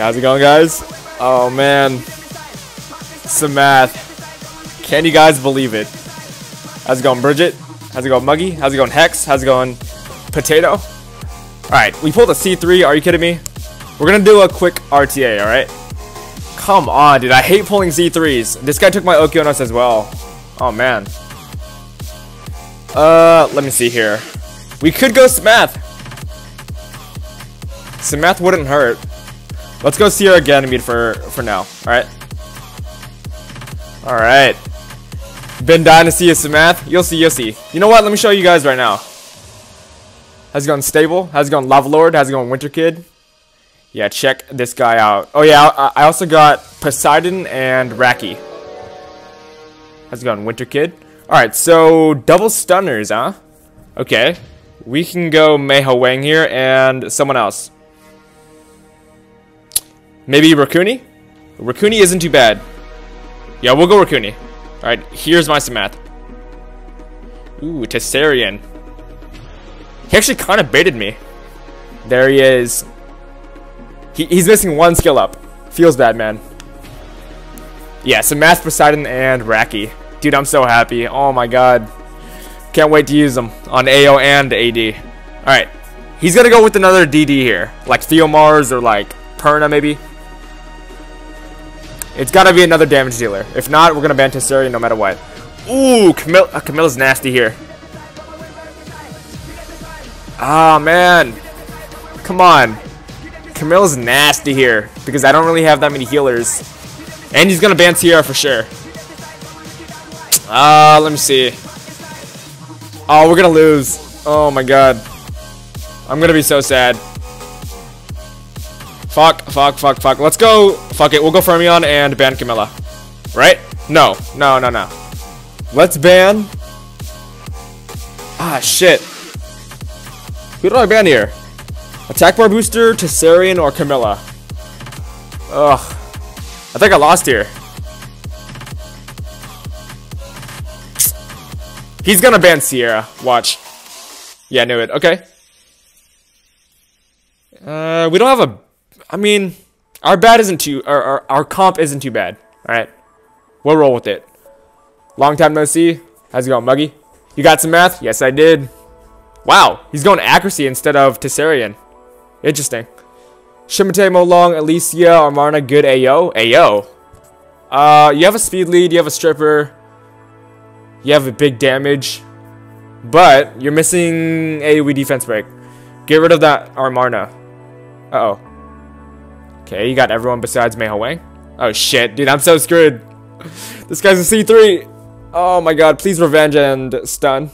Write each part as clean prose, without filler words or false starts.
Yeah, how's it going, guys? Oh man, Psamathe, can you guys believe it? How's it going, Bridget? How's it going, Muggy? How's it going, Hex? How's it going, Potato? All right, we pulled a C3. Are you kidding me? We're gonna do a quick RTA. All right. Come on, dude. I hate pulling C3s. This guy took my Okeanos as well. Oh man. Let me see here. We could go Psamathe. Psamathe wouldn't hurt. Let's go see our Ganymede for now. Alright. Alright. Been dying to see a Psamathe. You'll see, you'll see. You know what? Let me show you guys right now. How's it going, Stable? How's it going, Lava Lord? How's it going, Winter Kid? Yeah, check this guy out. Oh yeah, I also got Poseidon and Raki. How's it going, Winter Kid? Alright, so double stunners, huh? Okay. We can go Meihua Wang here and someone else. Maybe Rakuni? Rakuni isn't too bad. Yeah, we'll go Rakuni. Alright, here's my Psamathe. Ooh, Tesarion. He actually kind of baited me. There he is. He's missing one skill up. Feels bad, man. Yeah, Psamathe, Poseidon, and Raki. Dude, I'm so happy. Oh my god. Can't wait to use them on AO and AD. Alright. He's gonna go with another DD here. Like Theomars or like Perna, maybe. It's gotta be another damage dealer. If not, we're gonna ban Tesarion no matter what. Ooh, Camilla's nasty here. Ah, man. Come on. Camille's nasty here because I don't really have that many healers. And he's gonna ban Tierra for sure. Let me see. Oh, we're gonna lose. Oh my god. I'm gonna be so sad. Fuck. Let's go. Fuck it. We'll go Fermion and ban Camilla. Right? No. Let's ban. Ah, shit. Who do I ban here? Attack Bar Booster, Tesarion, or Camilla. Ugh. I think I lost here. He's gonna ban Sierra. Watch. Yeah, I knew it. Okay. We don't have a... I mean, our bad isn't too... Our comp isn't too bad. Alright. We'll roll with it. Long time no see. How's it going, Muggy? You got Psamathe? Yes, I did. Wow. He's going accuracy instead of Tesarion. Interesting. Shimitae, Mo Long, Alicia, Armarna, good AO. AO? You have a speed lead, you have a stripper, you have a big damage, but you're missing AoE defense break. Get rid of that Armarna. Uh-oh. Okay, you got everyone besides Meihua Wang. Oh shit, dude, I'm so screwed. This guy's a C3. Oh my god, please revenge and stun.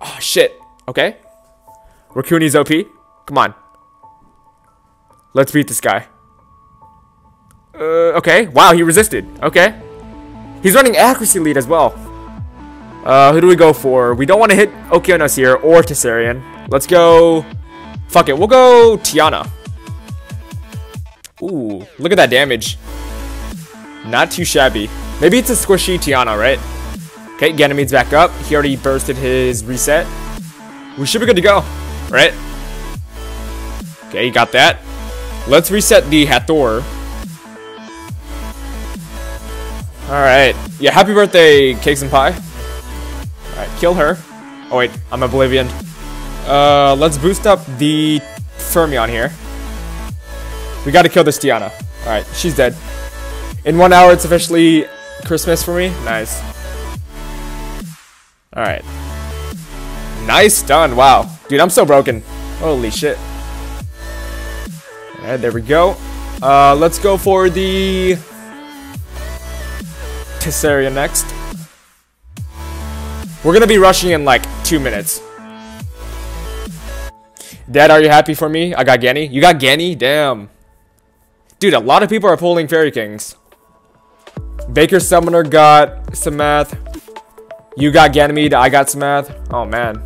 Oh shit, okay. Rakuni's OP. Come on. Let's beat this guy. Okay. Wow, he resisted. Okay. He's running accuracy lead as well. Who do we go for? We don't want to hit Okeanos here or Tesarion. Let's go... Fuck it. We'll go Tiana. Ooh. Look at that damage. Not too shabby. Maybe it's a squishy Tiana, right? Okay. Ganymede's back up. He already bursted his reset. We should be good to go. Right? Okay, you got that. Let's reset the Hathor. Alright. Yeah, happy birthday, Cakes and Pie. Alright, kill her. Oh wait, I'm Oblivion. Let's boost up the Fermion here. We gotta kill this Diana. Alright, she's dead. In 1 hour, it's officially Christmas for me. Nice. Alright. Nice stun, wow. Dude, I'm so broken. Holy shit. Alright, there we go. Let's go for the... Tesarion next. We're gonna be rushing in like 2 minutes. Dad, are you happy for me? I got Ganny. You got Ganny? Damn. Dude, a lot of people are pulling Fairy Kings. Baker Summoner got Psamathe. You got Ganymede, I got Psamathe. Oh, man.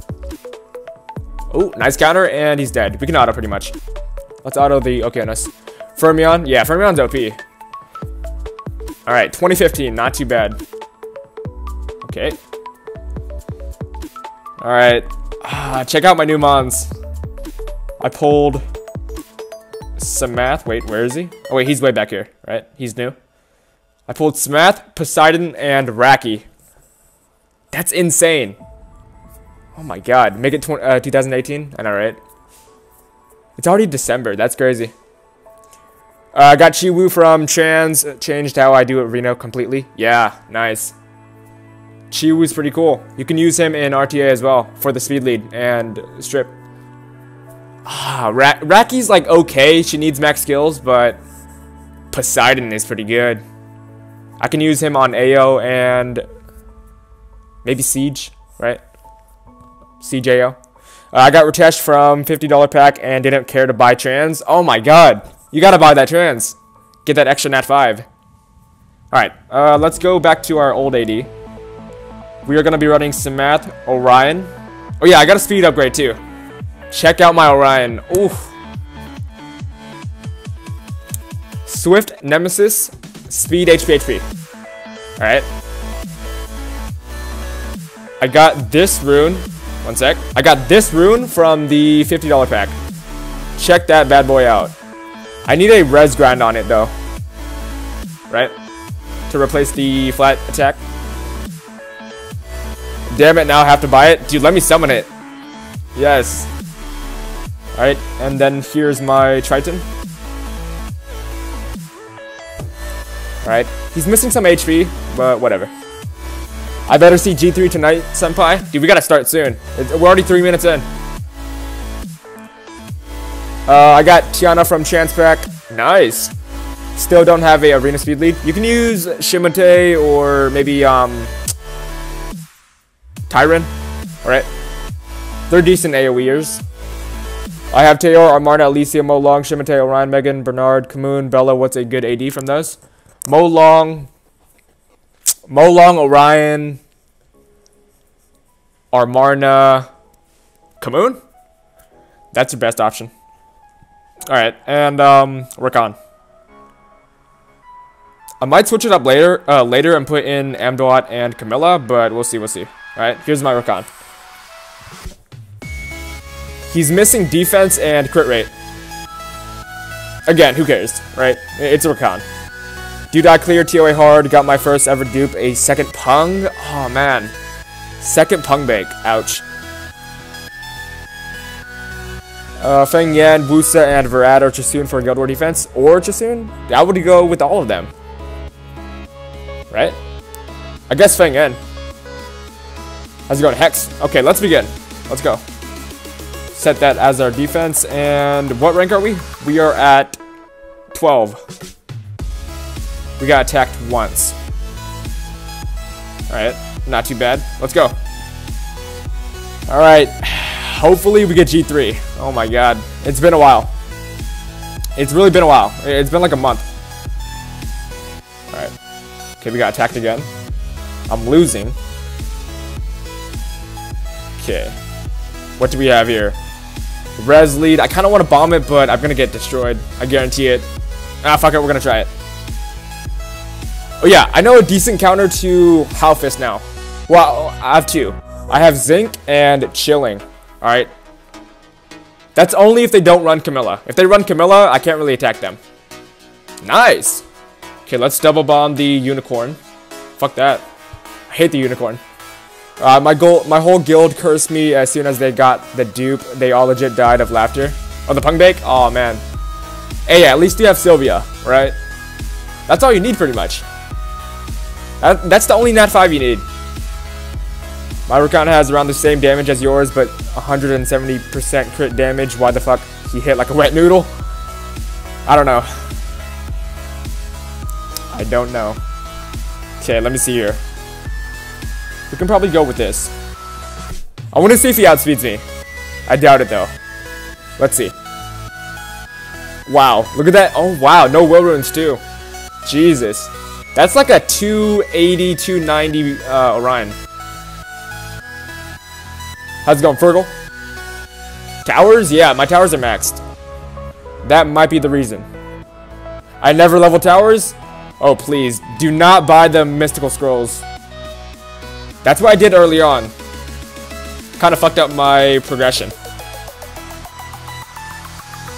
Oh, nice counter, and he's dead. We can auto pretty much. Let's auto the Okeanos. Fermion. Yeah, Fermion's OP. Alright, 2015. Not too bad. Okay. Alright. Check out my new mons. I pulled Psamathe. Wait, where is he? Oh wait, he's way back here, right? He's new. I pulled Psamathe, Poseidon, and Raki. That's insane. Oh my god. Make it 2018? I know, right? It's already December. That's crazy. I got Chi Wu from Chan's. Changed how I do it, Reno, completely. Yeah, nice. Chi Wu's pretty cool. You can use him in RTA as well for the speed lead and strip. Ah, Raki's like okay. She needs max skills, but Poseidon is pretty good. I can use him on AO and maybe Siege, right? CJO. I got Ritesh from $50 pack and didn't care to buy trans. Oh my god. You gotta buy that trans. Get that extra nat 5. Alright, let's go back to our old AD. We are gonna be running Psamathe, Orion. Oh yeah, I got a speed upgrade too. Check out my Orion. Oof. Swift, Nemesis, Speed, HP, HP. Alright. I got this rune. One sec. I got this rune from the $50 pack. Check that bad boy out. I need a res grind on it though. Right? To replace the flat attack. Damn it, now I have to buy it. Dude, let me summon it. Yes. Alright, and then here's my Triton. Alright. He's missing some HP, but whatever. I better see G3 tonight, senpai. Dude, we gotta start soon. We're already 3 minutes in. I got Tiana from Chance Pack. Nice. Still don't have a arena speed lead. You can use Shimitae or maybe Tyran. Alright. They're decent AoEers. I have Tierra, Armarna, Alicia, Mo Long, Shimitae, Orion, Megan, Bernard, Kamoon, Bella. What's a good AD from those? Mo Long, Orion, Armarna, Kamoon? That's your best option. Alright, and Rakan. I might switch it up later and put in Amduat and Camilla, but we'll see. Alright, here's my Rakan. He's missing defense and crit rate. Again, who cares, right? It's a Rakan. Dude, I cleared TOA hard, got my first ever dupe, a second Pung. Oh man. Second Pungbaek. Ouch. Feng Yan, Wusa, and Verad or Chisun for Guild War defense. Or Chisun? I would go with all of them. Right? I guess Feng Yan. How's it going? Hex. Okay, let's begin. Let's go. Set that as our defense. And what rank are we? We are at 12. We got attacked once. Alright, not too bad. Let's go. Alright, hopefully we get G3. Oh my god. It's been a while. It's really been a while. It's been like a month. Alright. Okay, we got attacked again. I'm losing. Okay. What do we have here? Res lead. I kind of want to bomb it, but I'm going to get destroyed. I guarantee it. Ah, fuck it. We're going to try it. Oh yeah, I know a decent counter to Halphas now. Well, I have two. I have Zinc and Chilling. Alright. That's only if they don't run Camilla. If they run Camilla, I can't really attack them. Nice! Okay, let's double bomb the Unicorn. Fuck that. I hate the Unicorn. My whole guild cursed me as soon as they got the dupe. They all legit died of laughter. Oh, the Pungbaek? Oh man. Hey, yeah, at least you have Sylvia, right? That's all you need pretty much. That's the only nat 5 you need. My Rakan has around the same damage as yours, but 170% crit damage. Why the fuck? He hit like a wet noodle? I don't know. I don't know. Okay, let me see here. We can probably go with this. I want to see if he outspeeds me. I doubt it though. Let's see. Wow, look at that. Oh wow, no will runes too. Jesus. That's like a 280, 290 Orion. How's it going, Fergal? Towers? Yeah, my towers are maxed. That might be the reason. I never level towers? Oh, please. Do not buy the mystical scrolls. That's what I did early on. Kind of fucked up my progression.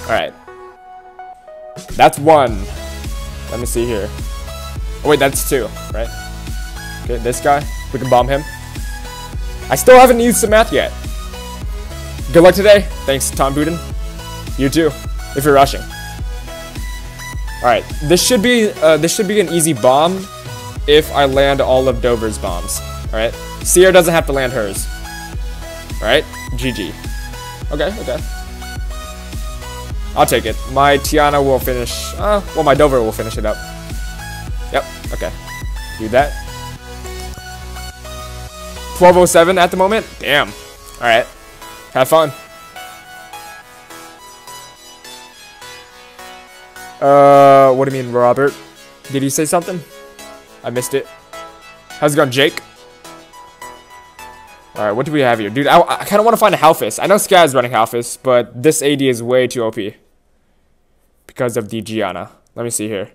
Alright. That's one. Let me see here. Oh wait, that's two, right? Okay, this guy. We can bomb him. I still haven't used Psamathe yet. Good luck today. Thanks, Tom Budin. You too, if you're rushing. Alright, this should be an easy bomb if I land all of Dover's bombs. Alright? Sierra doesn't have to land hers. Alright? GG. Okay, okay. I'll take it. My Tiana will finish... well, my Dover will finish it up. Yep, okay. Do that. 12:07 at the moment? Damn. Alright. Have fun. What do you mean, Robert? Did you say something? I missed it. How's it going, Jake? Alright, what do we have here? Dude, I kind of want to find a Halphas. I know Sky's running Halphas, but this AD is way too OP. Because of the Diana. Let me see here.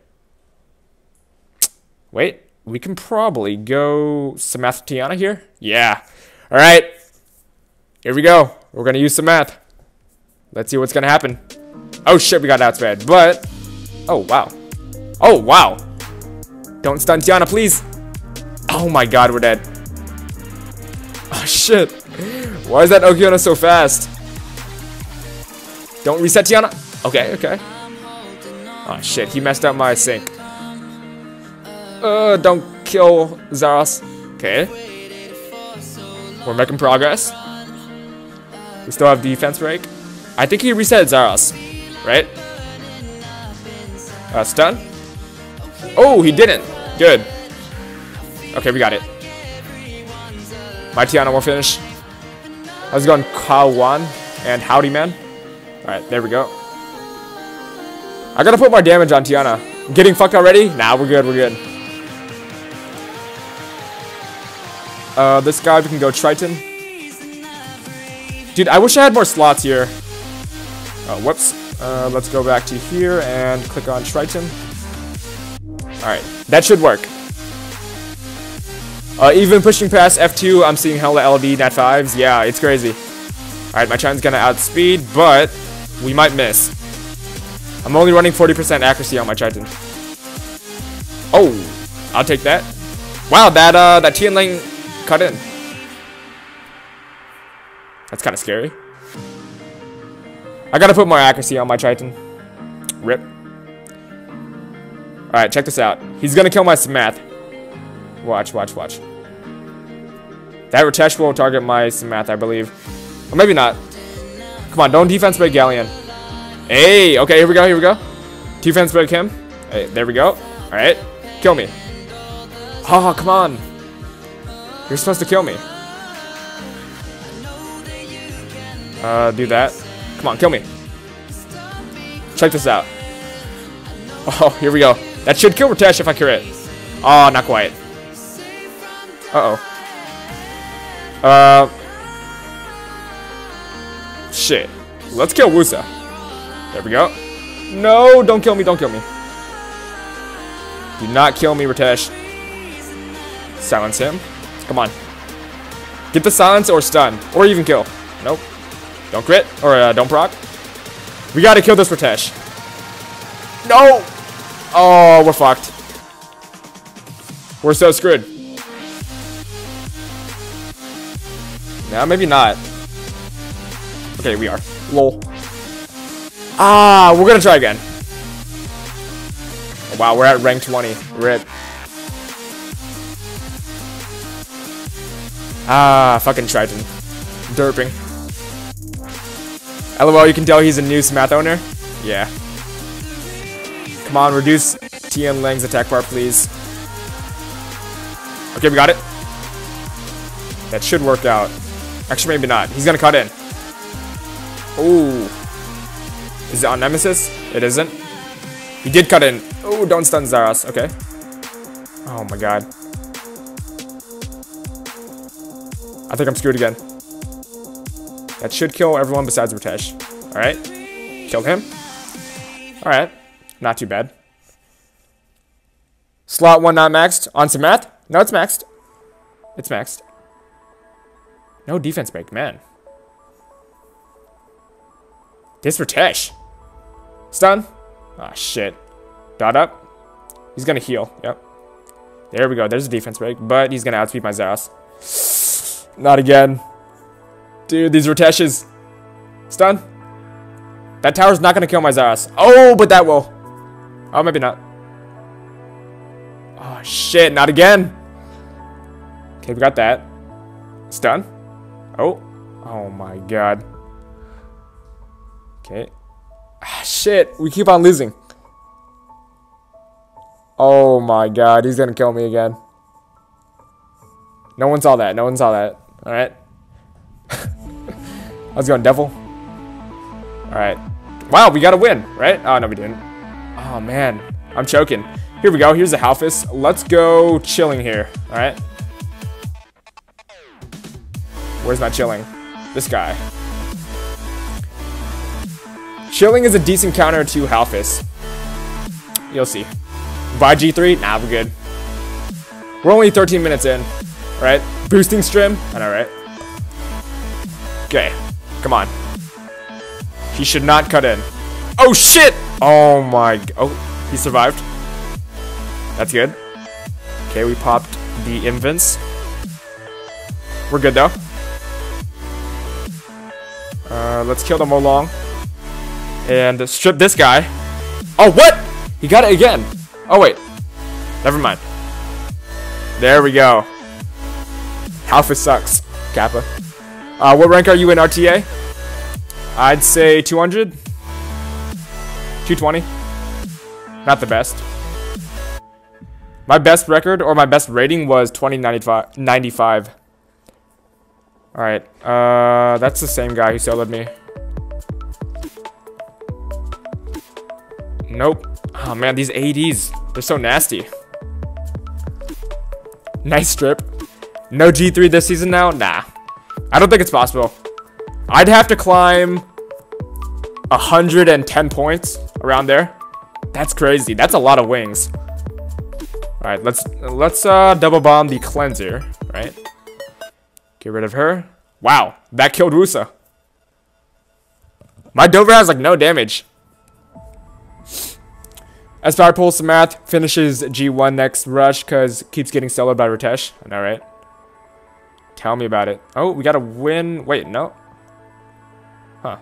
Wait, we can probably go Psamathe Tiana here? Yeah. Alright. Here we go. We're going to use Psamathe. Let's see what's going to happen. Oh shit, we got outsped, but... Oh, wow. Oh, wow. Don't stun Tiana, please. Oh my god, we're dead. Oh shit. Why is that Okeanos so fast? Don't reset Tiana. Okay, okay. Oh shit, he messed up my sync. Don't kill Zaros. Okay. We're making progress. We still have defense break. I think he reset Zaros, right? Stun? Oh, he didn't. Good. Okay, we got it. My Tiana will finish. How's it going, Kawan? And howdy, man. Alright, there we go. I gotta put more damage on Tiana. Getting fucked already? Nah, we're good, we're good. This guy, we can go Triton. Dude, I wish I had more slots here. Oh, whoops. Let's go back to here and click on Triton. Alright, that should work. Even pushing past F2, I'm seeing hella LD nat 5s. Yeah, it's crazy. Alright, my Triton's gonna outspeed, but we might miss. I'm only running 40% accuracy on my Triton. Oh, I'll take that. Wow, that Tian Lang cut in. That's kind of scary. I gotta put more accuracy on my Triton. Rip. Alright, check this out. He's gonna kill my Psamathe. Watch, watch, watch. That Ritesh will target my Psamathe, I believe. Or maybe not. Come on, don't defense break Galleon. Hey, okay, here we go, here we go. Defense break him. Hey, there we go. Alright, kill me. Oh, come on. You're supposed to kill me. Do that. Come on, kill me. Check this out. Oh, here we go. That should kill Ritesh if I cure it. Oh, not quite. Uh-oh. Shit. Let's kill Wusa. There we go. No, don't kill me, don't kill me. Do not kill me, Ritesh. Silence him. Come on. Get the silence or stun. Or even kill. Nope. Don't crit, or don't proc. We gotta kill this Ritesh. No! Oh, we're fucked. We're so screwed. Nah, maybe not. Okay, we are. Lol. Ah, we're gonna try again. Oh, wow, we're at rank 20. Rip. Ah, fucking Triton. Derping. LOL, you can tell he's a new Psamathe owner. Yeah. Come on, reduce Tian Lang's attack bar, please. Okay, we got it. That should work out. Actually, maybe not. He's gonna cut in. Ooh. Is it on Nemesis? It isn't. He did cut in. Ooh, don't stun Zaros. Okay. Oh my god. I think I'm screwed again. That should kill everyone besides Ritesh. Alright. Killed him. Alright. Not too bad. Slot 1 not maxed. On Psamathe? No, it's maxed. It's maxed. No defense break. Man. This Ritesh. Stun. Ah, shit. Dot up. He's gonna heal. Yep. There we go. There's a defense break, but he's gonna outspeed my Zaros. Not again. Dude, these Riteshes. Stun. That tower's not gonna kill my Zaros. Oh, but that will. Oh, maybe not. Oh, shit. Not again. Okay, we got that. Stun. Oh. Oh, my God. Okay. Ah, shit. We keep on losing. Oh, my God. He's gonna kill me again. No one saw that. No one saw that. All right. How's it going, Devil? All right. Wow, we got a win, right? Oh, no, we didn't. Oh, man. I'm choking. Here we go. Here's the Halphas. Let's go chilling here. All right. Where's my chilling? This guy. Chilling is a decent counter to Halphas. You'll see. By G3? Nah, we're good. We're only 13 minutes in. Right? Boosting Strim? I know, right? Okay. Come on. He should not cut in. Oh, shit! Oh, my... Oh, he survived. That's good. Okay, we popped the Invins. We're good, though. Let's kill the Mo Long. And strip this guy. Oh, what? He got it again. Oh, wait. Never mind. There we go. Halphas sucks. Kappa. What rank are you in RTA? I'd say 200? 220? Not the best. My best record or my best rating was 2095. Alright. That's the same guy who soloed me. Nope. Oh man, these ADs. They're so nasty. Nice strip. No G3 this season now? Nah. I don't think it's possible. I'd have to climb 110 points around there. That's crazy. That's a lot of wings. Alright, let's double bomb the cleanser, right? Get rid of her. Wow, that killed Wusa. My Dova has like no damage. As Power Pulse, Psamathe finishes G1 next rush because keeps getting soloed by Ritesh. I know, right? Tell me about it. Oh, we got to win. Wait, no. Huh.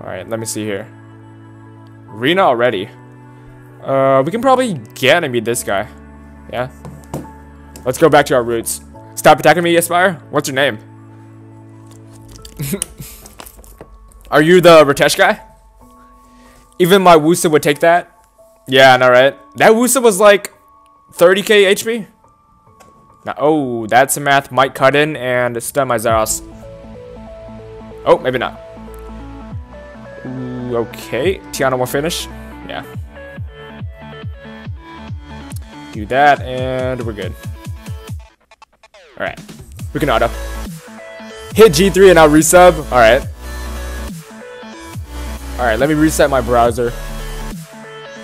Alright, let me see here. Rina already. We can probably Ganymede this guy. Yeah. Let's go back to our roots. Stop attacking me, Aspire. What's your name? Are you the Ritesh guy? Even my Wusa would take that. Yeah, I know, right? That Wusa was like 30k HP. Now, oh, that Psamathe might cut in and stun my Zaros. Oh, maybe not. Ooh, okay, Tiana will finish. Yeah. Do that, and we're good. All right, we can auto. Hit G3 and I'll resub. All right. Alright, let me reset my browser.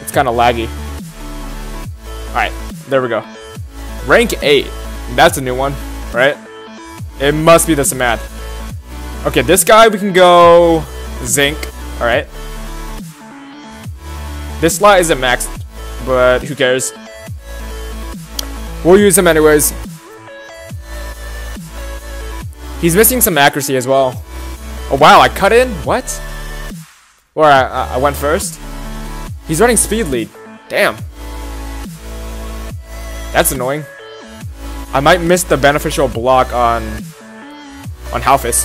It's kind of laggy. Alright, there we go. Rank 8. That's a new one, right? It must be the Psamathe. Okay, this guy we can go Zinc. Alright. This slot isn't maxed, but who cares? We'll use him anyways. He's missing some accuracy as well. Oh wow, I cut in? What? Or I went first. He's running speed lead. Damn. That's annoying. I might miss the beneficial block on Halphas.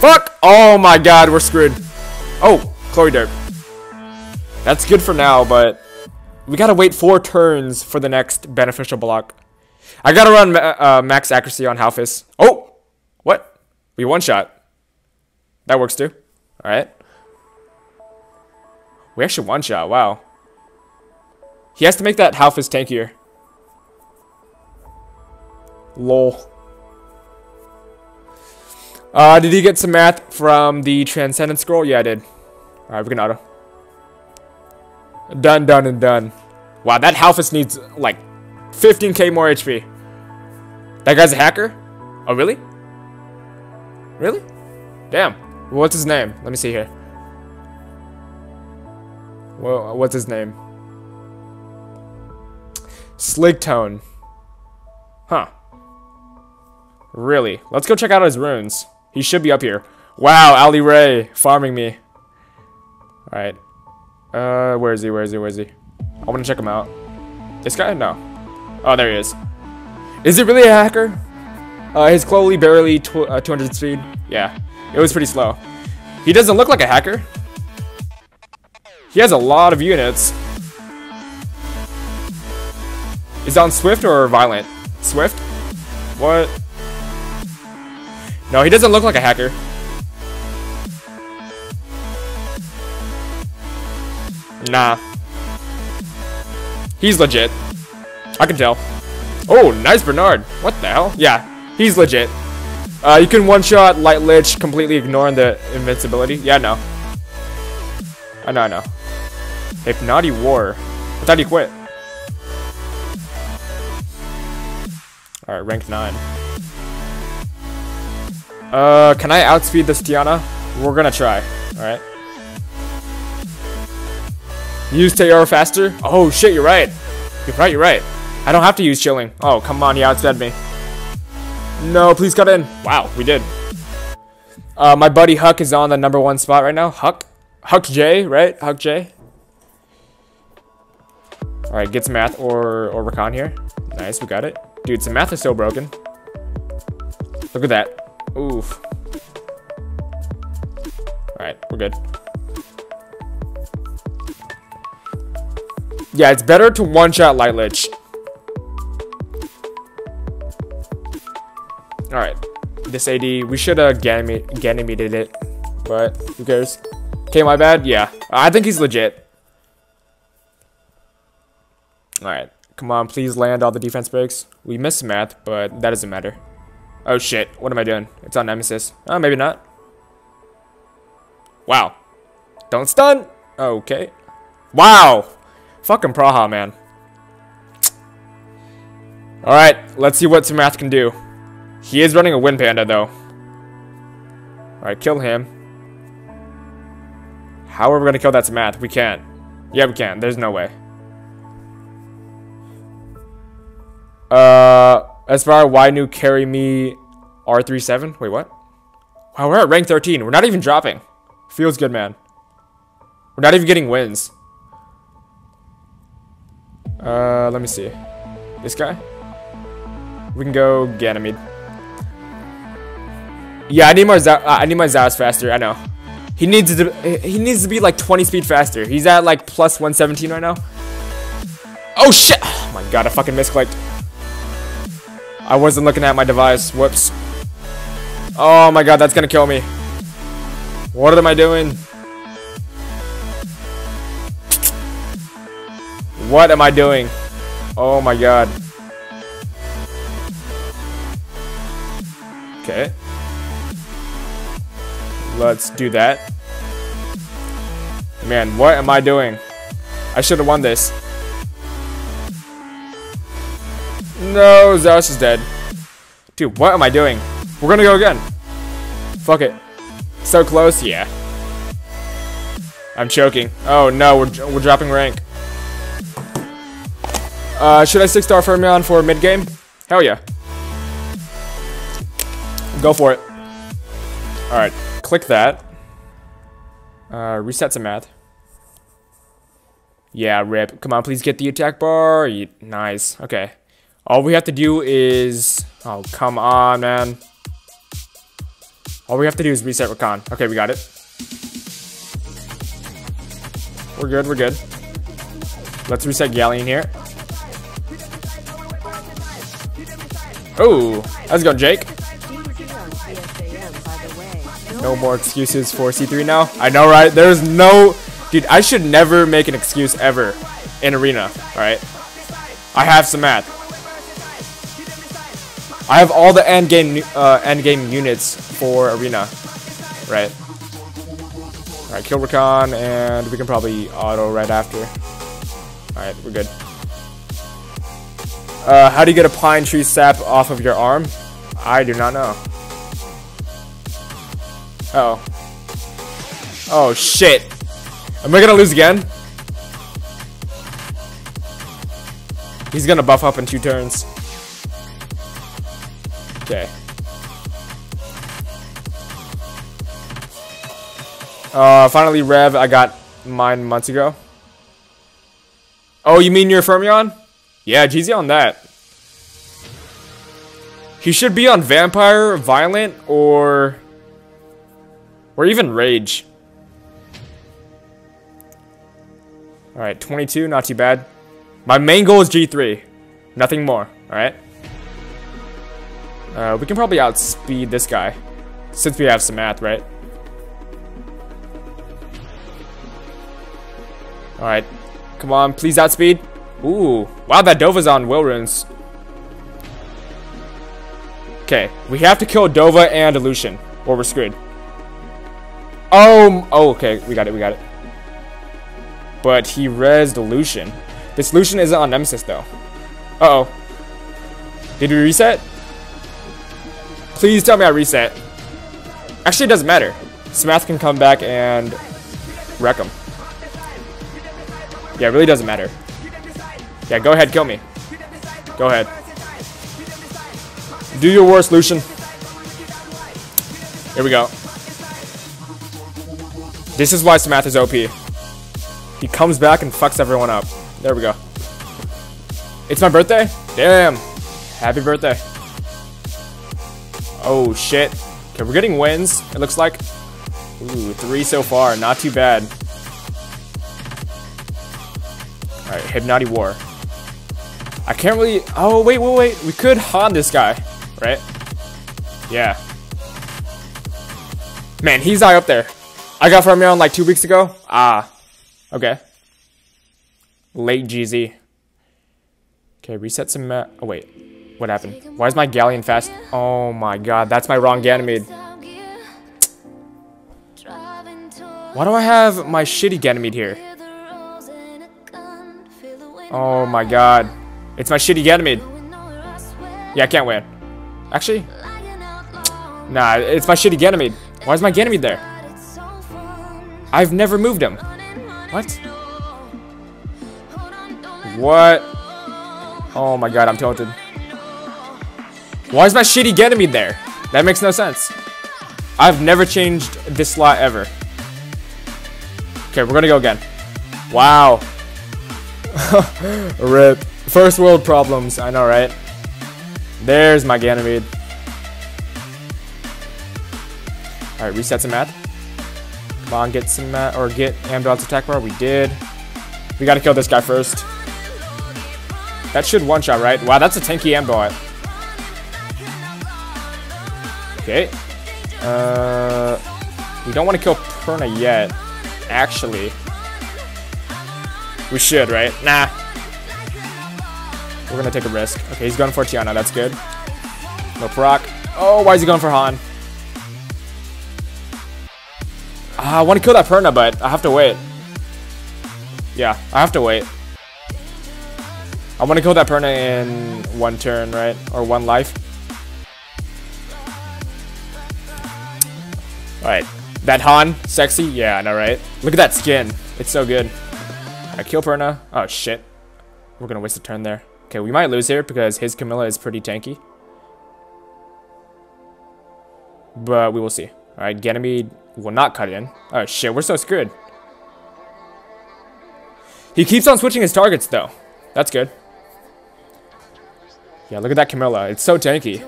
Fuck! Oh my god, we're screwed. Oh, Chloe Derp. That's good for now, but we gotta wait 4 turns for the next beneficial block. I gotta run max accuracy on Halphas. Oh! What? We one shot. That works too. Alright. We actually one-shot, wow. He has to make that Halphas tankier. Lol. Did he get some math from the Transcendent Scroll? Yeah, I did. Alright, we can auto. Done, done, and done. Wow, that Halphas needs, like, 15k more HP. That guy's a hacker? Oh, really? Really? Damn. What's his name? Let me see here. Well, what's his name? Sligtone. Huh. Really? Let's go check out his runes. He should be up here. Wow, Ali Ray farming me. Alright. Where is he? Where is he? Where is he? I want to check him out. This guy? No. Oh, there he is. Is it really a hacker? His clothing barely 200 speed. Yeah, it was pretty slow. He doesn't look like a hacker. He has a lot of units. Is on swift or violent? Swift? What? No, he doesn't look like a hacker. Nah. He's legit. I can tell. Oh, nice Bernard. What the hell? Yeah, he's legit. You can one-shot Light Lich, completely ignoring the invincibility. Yeah, no. I know, I know. If not, he wore. I thought he quit. Alright, rank 9. Can I outspeed this Tiana? We're gonna try. Alright. Use Tierra faster? Oh shit, you're right. You're right, you're right. I don't have to use Chilling. Oh, come on, he outsped me. No, please cut in. Wow, we did. My buddy Huck is on the #1 spot right now. Huck? Huck J, right? Huck J. Alright, get Psamathe or Rakan here. Nice, we got it. Dude, Psamathe is so broken. Look at that. Oof. Alright, we're good. Yeah, it's better to one-shot Light Lich. Alright. This AD, we should have Ganymeded it. But, who cares? Okay, my bad? Yeah. I think he's legit. Alright. Come on, please land all the defense breaks. We missed Psamathe, but that doesn't matter. Oh shit, what am I doing? It's on Nemesis. Oh, maybe not. Wow. Don't stun! Okay. Wow! Fucking Praha, man. Alright, let's see what Psamathe can do. He is running a Wind Panda, though. Alright, kill him. How are we gonna kill that Psamathe? We can't. Yeah, we can. There's no way. As far as why new carry me R37? Wait, what? Wow, we're at rank 13. We're not even dropping. Feels good, man. We're not even getting wins. Let me see. This guy? We can go Ganymede. Yeah, I need my Zaros faster. I know. He needs to be like 20 speed faster. He's at like plus 117 right now. Oh shit! Oh my god, I fucking misclicked. I wasn't looking at my device. Whoops. Oh my god, that's gonna kill me. What am I doing? What am I doing? Oh my god. Okay. Let's do that. Man, what am I doing? I should have won this. No, Zaros is dead. Dude, what am I doing? We're gonna go again. Fuck it. So close, yeah. I'm choking. Oh no, we're dropping rank. Should I 6-star Fermion for mid-game? Hell yeah. Go for it. Alright, click that. Reset Psamathe. Yeah, rip. Come on, please get the attack bar. Nice. Okay. All we have to do is... Oh, come on, man. All we have to do is reset Rakan. Okay, we got it. We're good, we're good. Let's reset Galleon here. Oh, how's it going, Jake? No more excuses for C3 now. I know, right? There's no... Dude, I should never make an excuse ever in Arena, alright? I have Psamathe. I have all the end game units for Arena, right? Alright, kill Rakan, and we can probably auto right after. Alright, we're good. How do you get a pine tree sap off of your arm? I do not know. Uh oh. Oh shit. Am I gonna lose again? He's gonna buff up in 2 turns. Okay. Finally Rev, I got mine months ago. Oh, you mean your Fermion? Yeah, GZ on that. He should be on Vampire, Violent, or even Rage. Alright, 22, not too bad. My main goal is G3. Nothing more, alright? We can probably outspeed this guy. Since we have Psamathe, right? Alright. Come on, please outspeed. Ooh. Wow, that Dova's on Will Runes. Okay, we have to kill Dova and Illusion, or we're screwed. Oh, okay, we got it. But he rezzed Illusion. This Illusion isn't on Nemesis, though. Uh-oh. Did we reset? Please tell me I reset. Actually, it doesn't matter. Psamathe can come back and wreck him. Yeah, it really doesn't matter. Yeah, go ahead, kill me. Go ahead. Do your worst, Lucian. Here we go. This is why Psamathe is OP. He comes back and fucks everyone up. There we go. It's my birthday? Damn. Happy birthday. Oh, shit. Okay, we're getting wins, it looks like. Ooh, 3 so far. Not too bad. Alright, Hypnotic War. I can't really... Oh, wait. We could Han this guy. Right? Yeah. Man, he's high up there. I got Fermion like 2 weeks ago. Ah. Okay. Late GZ. Okay, reset some map. Oh, wait. What happened? Why is my Galleon fast? Oh my god, that's my wrong Ganymede. Why do I have my shitty Ganymede here? Oh my god. It's my shitty Ganymede. Yeah, I can't win. Actually, nah, it's my shitty Ganymede. Why is my Ganymede there? I've never moved him. What? What? Oh my god, I'm tilted. Why is my shitty Ganymede there? That makes no sense. I've never changed this slot ever. Okay, we're gonna go again. Wow. Rip. First world problems, I know, right? There's my Ganymede. Alright, reset some math. Come on, get some math, or get Amduat's attack bar. We did. We gotta kill this guy first. That should one-shot, right? Wow, that's a tanky Amduat. Okay. We don't want to kill Perna yet, actually. We should, right? Nah. We're gonna take a risk. Okay, he's going for Tiana. That's good. No proc. Oh, why is he going for Han? I want to kill that Perna, but I have to wait. Yeah, I have to wait. I want to kill that Perna in 1 turn, right? Or 1 life. Alright. That Han, sexy? Yeah, I know, right? Look at that skin. It's so good. I kill Perna. Oh, shit. We're gonna waste a turn there. Okay, we might lose here because his Camilla is pretty tanky. But we will see. Alright, Ganymede will not cut in. Oh shit, we're so screwed. He keeps on switching his targets though. That's good. Yeah, look at that Camilla. It's so tanky.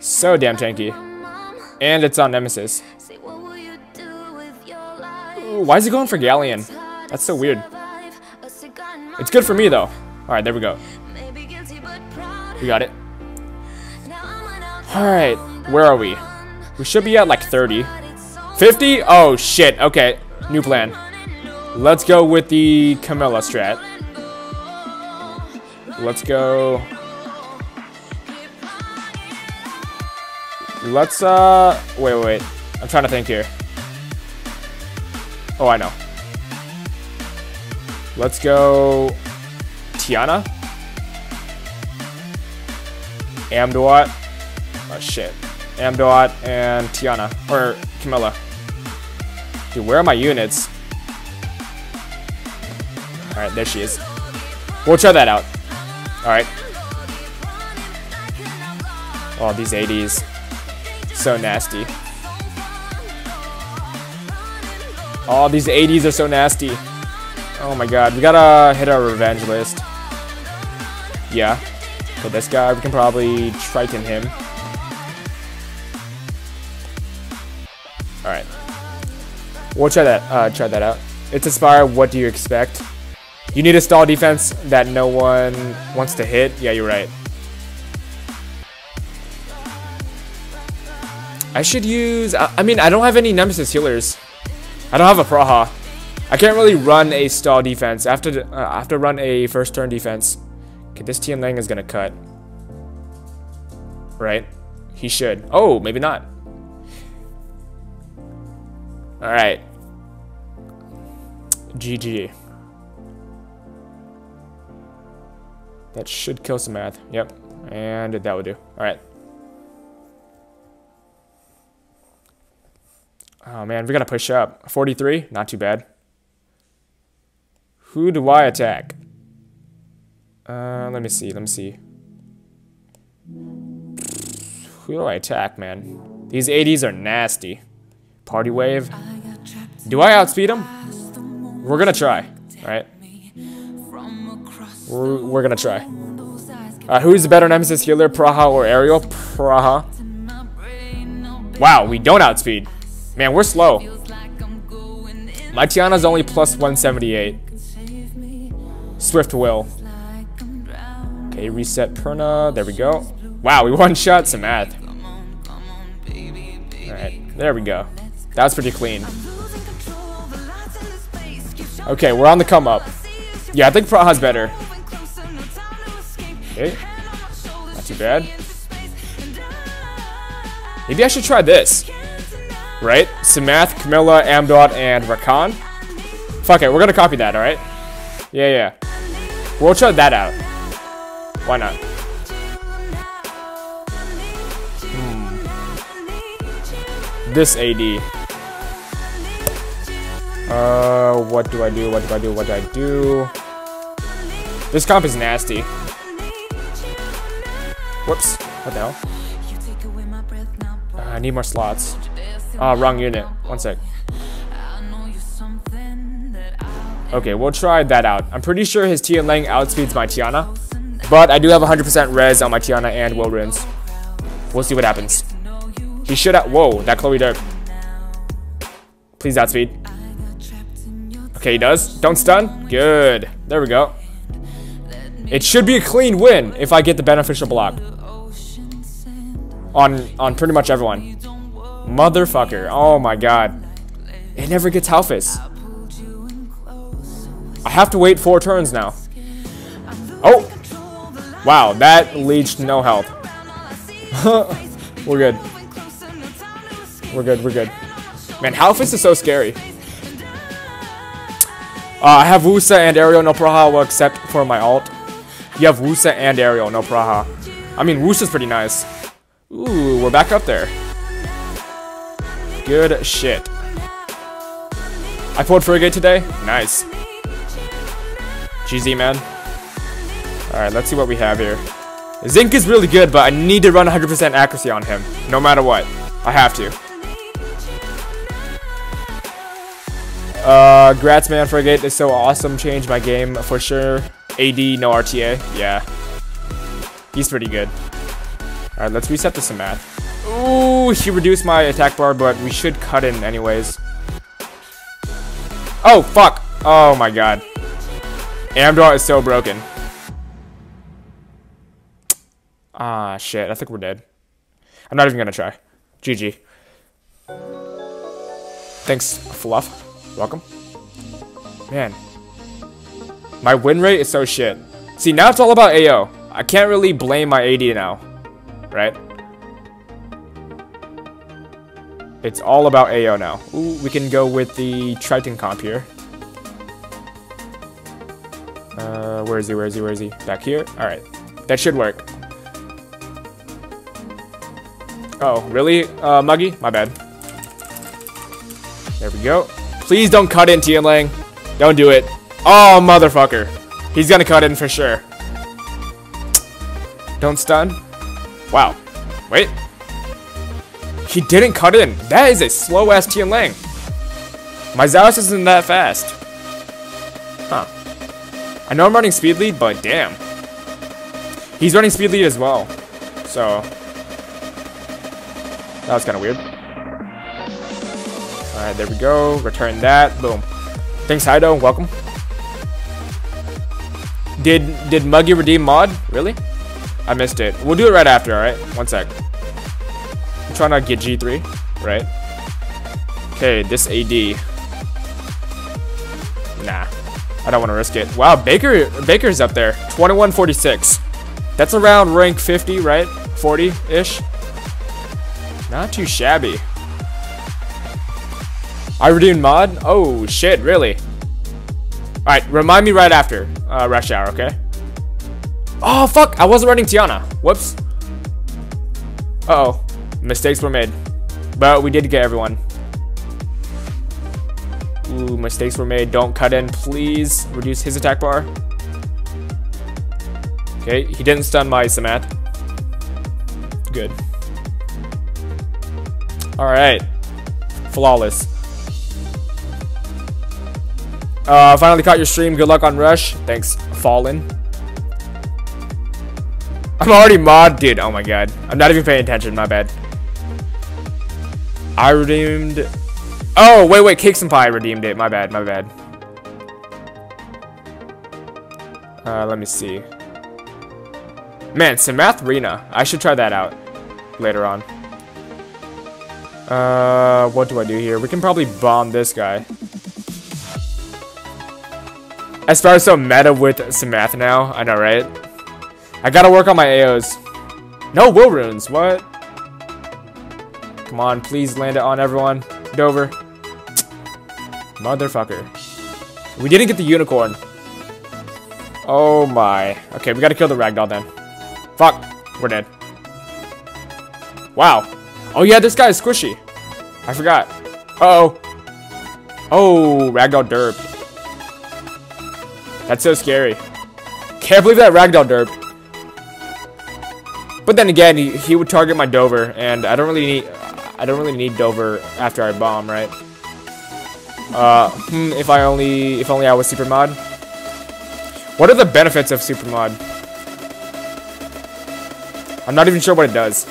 So damn tanky. And it's on Nemesis. Ooh, why is he going for Galleon? That's so weird. It's good for me, though. Alright, there we go. We got it. Alright, where are we? We should be at, like, 30. 50? Oh, shit. Okay, new plan. Let's go with the Camilla strat. Let's go... Let's, Wait. I'm trying to think here. Oh, I know. Let's go Tiana. Amduat. Oh shit. Amduat and Tiana. Or Camilla. Dude, where are my units? Alright, there she is. We'll try that out. Alright. Oh, these ADs. So nasty. Oh, these ADs are so nasty. Oh my god. We gotta hit our revenge list. Yeah. Okay, this guy, we can probably Triton him. Alright. We'll try that out. It's Aspire, what do you expect? You need a stall defense that no one wants to hit. Yeah, you're right. I should use... I mean, I don't have any Nemesis healers. I don't have a Praha. I can't really run a stall defense. I have to run a first turn defense. Okay, this Tian Lang is going to cut. Right? He should. Oh, maybe not. Alright. GG. That should kill Psamathe. Yep. And that would do. Alright. Oh man, we gotta push up. 43? Not too bad. Who do I attack? Let me see. Who do I attack, man? These 80s are nasty. Party wave. Do I outspeed them? We're gonna try. Alright. We're gonna try. Who's the better Nemesis healer, Praha or Ariel? Praha. Wow, we don't outspeed. Man, we're slow. My Tiana's only plus 178. Swift Will. Okay, reset Perna. There we go. Wow, we one-shot Psamathe. Alright, there we go. That was pretty clean. Okay, we're on the come-up. Yeah, I think Praha's better. Okay. Not too bad. Maybe I should try this. Right? Psamathe, Camilla, Amduat, and Rakan. Fuck it, we're gonna copy that, alright? Yeah, yeah. We'll try that out. Why not? This AD. What do I do? This comp is nasty. Whoops. What the hell? I need more slots. Wrong unit. One sec. Okay, we'll try that out. I'm pretty sure his Tian Lang outspeeds my Tiana, but I do have 100% res on my Tiana and will runes. We'll see what happens. He should have... Whoa, that Chloe Derp. Please outspeed. Okay, he does. Don't stun. Good. There we go. It should be a clean win if I get the beneficial block. On pretty much everyone. Motherfucker. Oh my god. It never gets Halphas. I have to wait 4 turns now. Oh! Wow, that leads to no health. We're good. We're good. Man, Halphas is so scary. I have Wusa and Ariel, no Praha, well, except for my alt. You have Wusa and Ariel, no Praha. I mean, Wusa's pretty nice. Ooh, we're back up there. Good shit. I pulled Frigate today. Nice. GZ, man. Alright, let's see what we have here. Zinc is really good, but I need to run 100% accuracy on him. No matter what. I have to. Grats, man. Frigate is so awesome. Changed my game for sure. AD, no RTA. Yeah. He's pretty good. Alright, let's reset this Psamathe. Ooh, he reduced my attack bar, but we should cut in anyways. Oh, fuck. Oh my god. Amduat is so broken. Ah, shit. I think we're dead. I'm not even gonna try. GG. Thanks, Fluff. Welcome. Man. My win rate is so shit. See, now it's all about AO. I can't really blame my AD now. Right? It's all about AO now. Ooh, we can go with the Triton comp here. Where is he? Back here? Alright. That should work. Oh, really? Muggy? My bad. There we go. Please don't cut in, Tian Lang. Don't do it. Oh, motherfucker. He's gonna cut in for sure. Don't stun. Wow. Wait. He didn't cut in. That is a slow-ass Tian Lang. My Zaros isn't that fast. Huh. I know I'm running speed lead, but damn. He's running speed lead as well. So. That was kind of weird. Alright, there we go. Return that. Boom. Thanks, Hido. Welcome. Did Muggy redeem mod? Really? I missed it. We'll do it right after, alright? One sec. I'm trying to get G3, right? Okay, this AD. Nah, I don't want to risk it. Wow, Baker's up there. 2146. That's around rank 50, right? 40-ish. Not too shabby. I redeemed mod? Oh, shit, really? Alright, remind me right after Rush Hour, okay? Oh, fuck! I wasn't running Tiana. Whoops. Uh-oh. Mistakes were made. But we did get everyone. Ooh, mistakes were made. Don't cut in, please. Reduce his attack bar. Okay, he didn't stun my Psamathe. Good. Alright. Flawless. Finally caught your stream. Good luck on Rush. Thanks, Fallen. I'm already mod, dude. Oh my god. I'm not even paying attention. My bad. I redeemed. Oh, wait. Cakes and Pie redeemed it. My bad. Let me see. Man, Psamathe Rina. I should try that out later on. What do I do here? We can probably bomb this guy. As far as so meta with Psamathe now, I know, right? I gotta work on my AOs. No will runes, what? Come on, please land it on everyone. Dover. Motherfucker. We didn't get the unicorn. Oh my. Okay, we gotta kill the ragdoll then. Fuck, we're dead. Wow. Oh yeah, this guy is squishy. I forgot. Uh-oh. Oh, ragdoll derp. That's so scary. Can't believe that ragdoll derp. But then again, he would target my Dover, and I don't really need Dover after I bomb, right? If only I was super mod. What are the benefits of super mod? I'm not even sure what it does.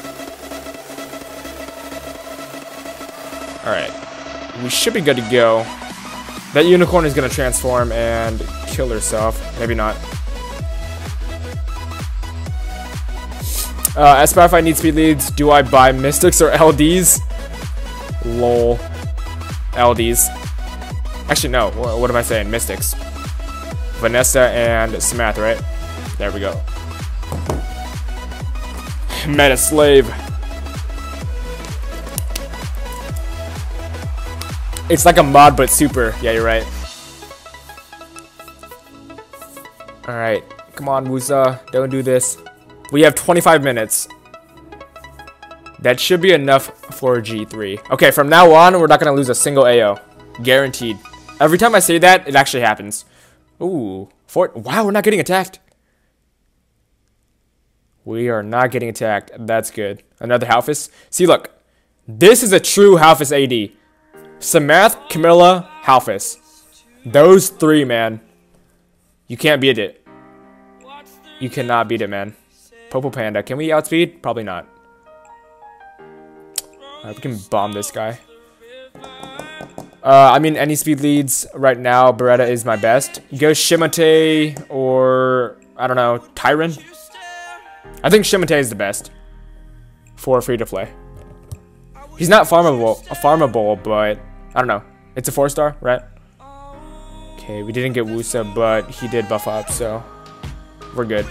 All right, we should be good to go. That unicorn is gonna transform and kill herself. Maybe not. As far as I need speed leads, do I buy mystics or LDs? Lol. LDs. Actually, no. What am I saying? Mystics. Vanessa and Psamathe, right? There we go. Meta slave. It's like a mod, but super. Yeah, you're right. Alright. Come on, Wusa. Don't do this. We have 25 minutes. That should be enough for G3. Okay, from now on, we're not going to lose a single AO. Guaranteed. Every time I say that, it actually happens. Ooh. Wow, we're not getting attacked. We are not getting attacked. That's good. Another Halphas. See, look. This is a true Halphas AD. Psamathe, Camilla, Halphas. Those three, man. You can't beat it. You cannot beat it, man. Popo Panda. Can we outspeed? Probably not. Alright, we can bomb this guy. I mean, any speed leads right now, Beretta is my best. Go Shimitae or, I don't know, Tyron? I think Shimitae is the best for free-to-play. He's not farmable, but I don't know. It's a 4-star, right? Okay, we didn't get Wusa, but he did buff up, so we're good.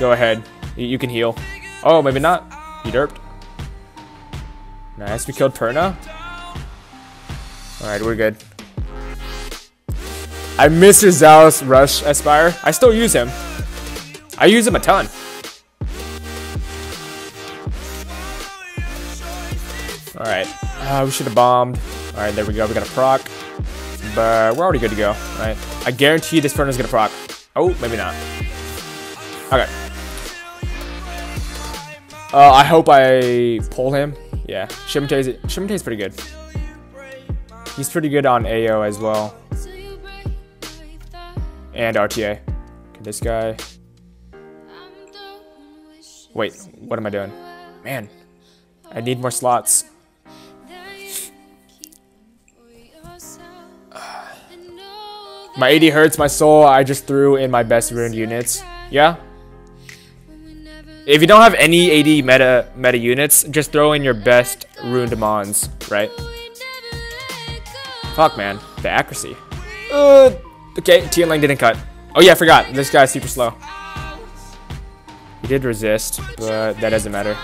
Go ahead. You can heal. Oh, maybe not. You derped. Nice. We killed Perna. Alright, we're good. I miss your Zaros Rush Aspire. I still use him. I use him a ton. Alright. We should have bombed. Alright, there we go. We got a proc. but we're already good to go, right? I guarantee you this Perna's gonna proc. Oh, maybe not. Okay. I hope I pull him. Yeah, Shimitae's pretty good. He's pretty good on AO as well. And RTA. Okay, this guy. Wait, what am I doing? Man, I need more slots. My AD hurts my soul. I just threw in my best ruined units. Yeah. If you don't have any AD meta units, just throw in your best ruined mons, right? Fuck, man. The accuracy. Okay, Tian Lang didn't cut. Oh yeah, I forgot. This guy's super slow. He did resist, but that doesn't matter.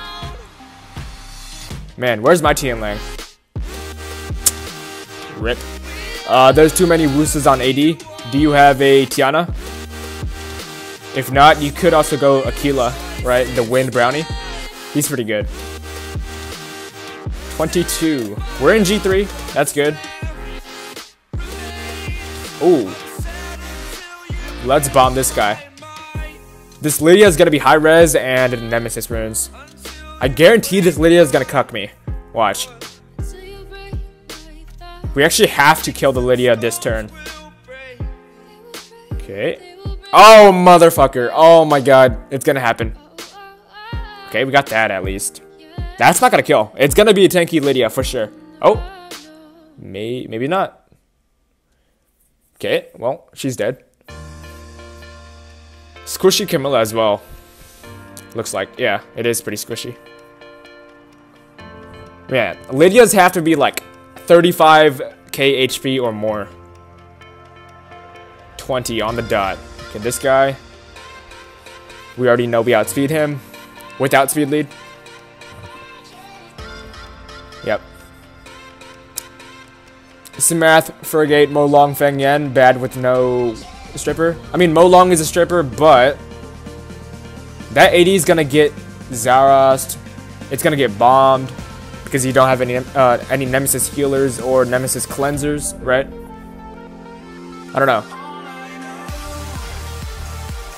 Man, where's my Tian Lang? Rip. There's too many Wusas on AD. Do you have a Tiana? If not, you could also go Aquila, right? The Wind Brownie. He's pretty good. 22. We're in G3. That's good. Ooh. Let's bomb this guy. This Lydia is going to be high res and Nemesis runes. I guarantee this Lydia is going to cuck me. Watch. We actually have to kill the Lydia this turn. Okay. Oh, motherfucker. Oh, my God. It's going to happen. Okay, we got that at least. That's not going to kill. It's going to be a tanky Lydia for sure. Oh. Maybe not. Okay, well, she's dead. Squishy Camille as well. Looks like, yeah, it is pretty squishy. Man, Lydias have to be like 35k HP or more. 20 on the dot. Okay, this guy. We already know we outspeed him. Without speed lead. Yep. Psamathe, Fergate, Mo Long, Feng Yan, bad with no stripper. I mean, Mo Long is a stripper, but that AD is gonna get Zaros. It's gonna get bombed because you don't have any Nemesis healers or Nemesis cleansers, right? I don't know.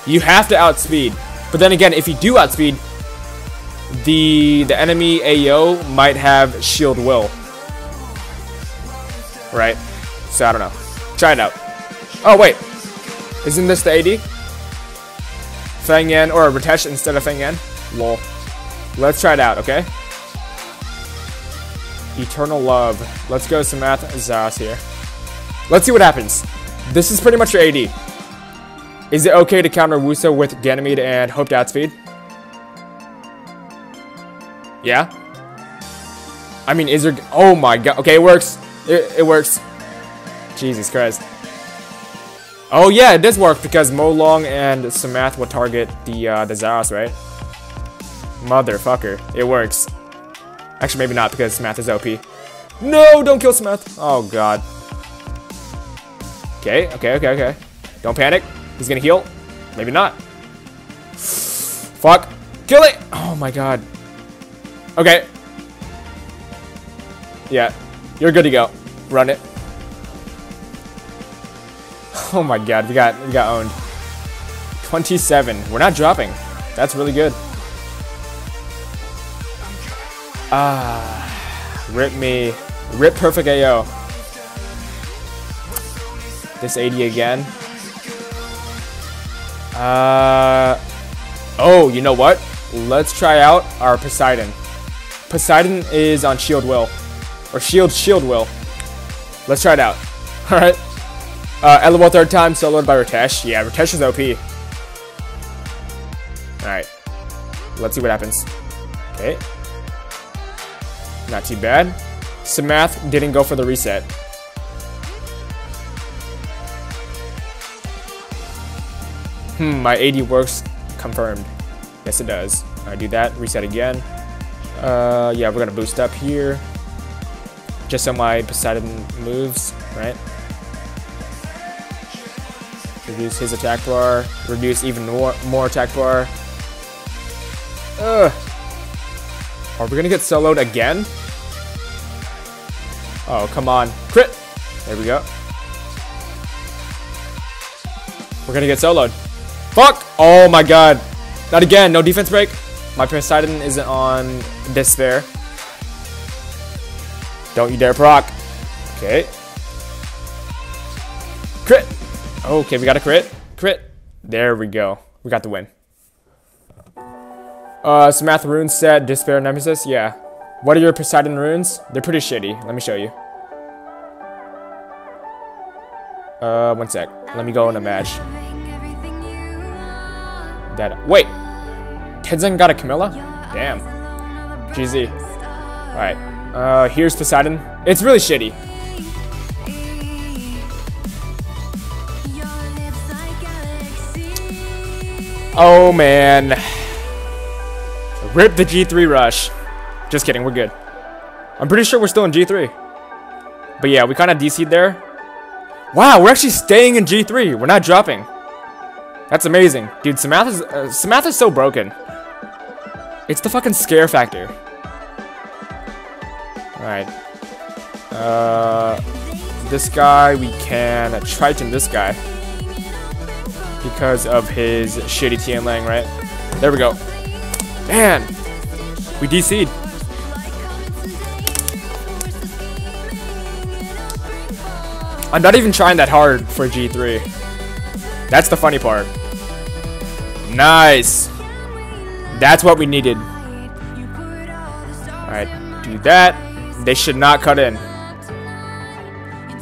You have to outspeed, but then again, if you do outspeed, the enemy AO might have shield will. Right? So I don't know. Try it out. Oh wait, isn't this the AD? Feng Yan or Ritesh instead of Feng Yan? Lol. Let's try it out, okay? Eternal love. Let's go Psamathe Zaros here. Let's see what happens. This is pretty much your AD. Is it okay to counter Wusa with Ganymede and hope to outspeed? Yeah? I mean, is there... Oh my god. Okay, it works. It works. Jesus Christ. Oh yeah, it does work because Mo Long and Psamathe will target the Zaros, right? Motherfucker, it works. Actually, maybe not because Psamathe is OP. No, don't kill Psamathe. Oh god. Okay. Don't panic. He's gonna heal. Maybe not. Fuck. Kill it. Oh my god. Okay. Yeah. You're good to go. Run it. Oh my god, we got owned. 27. We're not dropping. That's really good. Ah, rip me. Rip perfect AO. This AD again. Oh, you know what? Let's try out our Poseidon. Poseidon is on shield will. Or shield will. Let's try it out. Alright. LOL third time, soloed by Ritesh. Yeah, Ritesh is OP. Alright. Let's see what happens. Okay. Not too bad. Psamathe didn't go for the reset. My AD works. Confirmed. Yes, it does. Alright, do that. Reset again. Yeah, we're gonna boost up here. Just so my Poseidon moves, right? Reduce his attack bar. Reduce even more attack bar. Ugh. Are we gonna get soloed again? Oh, come on. Crit! There we go. We're gonna get soloed. Fuck! Oh my god. Not again. No defense break. My Poseidon isn't on despair. Don't you dare proc. Okay. Crit. Okay, we got a crit. Crit. There we go. We got the win. Psamathe rune set, despair, nemesis. Yeah. What are your Poseidon runes? They're pretty shitty. Let me show you. One sec. Let me go in a match. That. Wait. Tenzin got a Camilla? Damn. GZ. Alright. Here's Poseidon. It's really shitty. Oh man. Rip the G3 rush. Just kidding, we're good. I'm pretty sure we're still in G3. But yeah, we kind of DC'd there. Wow, we're actually staying in G3. We're not dropping. That's amazing. Dude, Psamathe is so broken. It's the fucking scare factor. Alright. This guy, we can Triton this guy. Because of his shitty Tian Lang, right? There we go. Man! We DC'd. I'm not even trying that hard for G3. That's the funny part. Nice! That's what we needed. Alright, do that. They should not cut in.